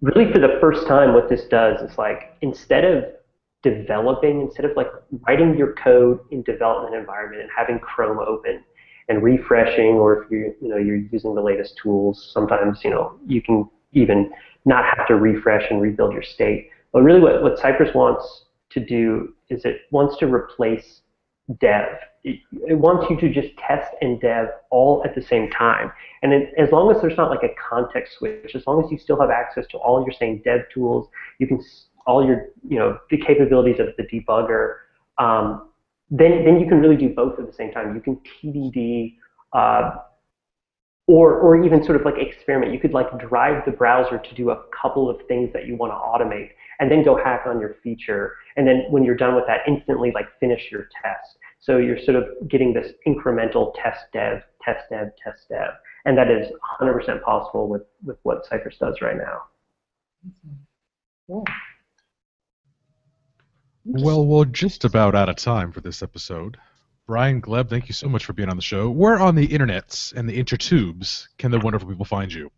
really, for the first time, what this does is, like, instead of developing, instead of, like, writing your code in development environment and having Chrome open and refreshing, or if you you know you're using the latest tools, sometimes, you know, you can even not have to refresh and rebuild your state. But really, what, what Cypress wants to do is it wants to replace dev. It, it wants you to just test and dev all at the same time. And it, as long as there's not, like, a context switch, as long as you still have access to all your same dev tools, you can all your, you know, the capabilities of the debugger, um, then then you can really do both at the same time. You can T D D, uh, or or even sort of, like, experiment. You could, like, drive the browser to do a couple of things that you want to automate, and then go hack on your feature. And then when you're done with that, instantly, like, finish your test. So you're sort of getting this incremental test dev, test dev, test dev, and that is one hundred percent possible with with what Cypress does right now. Cool. Well, we're just about out of time for this episode. Brian, Gleb, thank you so much for being on the show. Where on the internets and the intertubes can the wonderful people find you?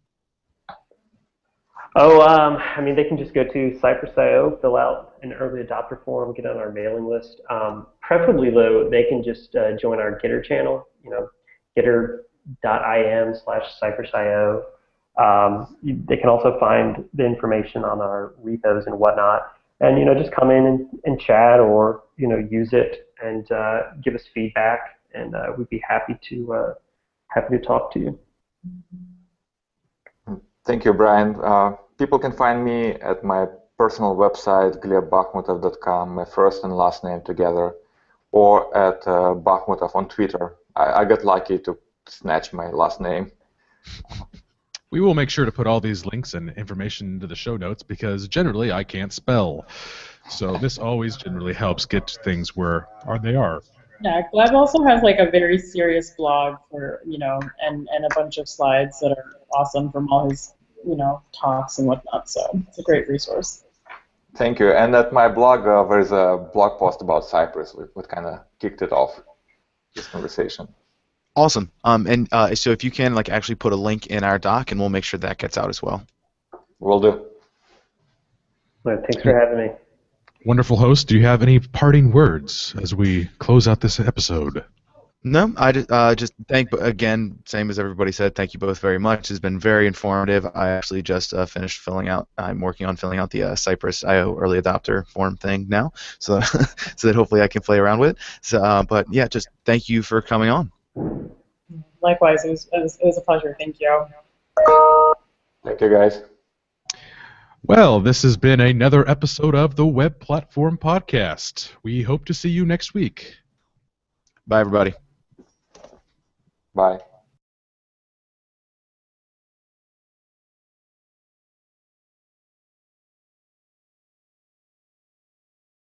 Oh, um, I mean, they can just go to Cypress dot I O, fill out an early adopter form, get on our mailing list. Um, preferably, though, they can just uh, join our Gitter channel, you know, gitter dot I M slash Cypress dot I O. Um, they can also find the information on our repos and whatnot. And, you know, just come in and, and chat, or, you know, use it and uh, give us feedback, and uh, we'd be happy to uh, happy to talk to you. Thank you, Brian. Uh, people can find me at my personal website, gleb bahmutov dot com, my first and last name together, or at uh, Bahmutov on Twitter. I, I got lucky to snatch my last name. We will make sure to put all these links and information into the show notes, because generally I can't spell. So this always generally helps get things where they are. Yeah, Gleb also has like a very serious blog for, you know, and, and a bunch of slides that are awesome from all his, you know, talks and whatnot. So it's a great resource. Thank you. And at my blog, uh, there's a blog post about Cypress, which kind of kicked it off, this conversation. Awesome. Um, and uh, so if you can, like, actually put a link in our doc, and we'll make sure that gets out as well. Will do. Well, thanks for having me. Wonderful host. Do you have any parting words as we close out this episode? No, I just, uh, just thank, again, same as everybody said, thank you both very much. It's been very informative. I actually just uh, finished filling out, I'm working on filling out the uh, Cypress dot I O early adopter form thing now, so, so that hopefully I can play around with it. So, uh, but yeah, just thank you for coming on. Likewise, it was, it was, it was a pleasure. Thank you. Thank you, guys. Well, this has been another episode of the Web Platform Podcast. We hope to see you next week. Bye, everybody. Bye.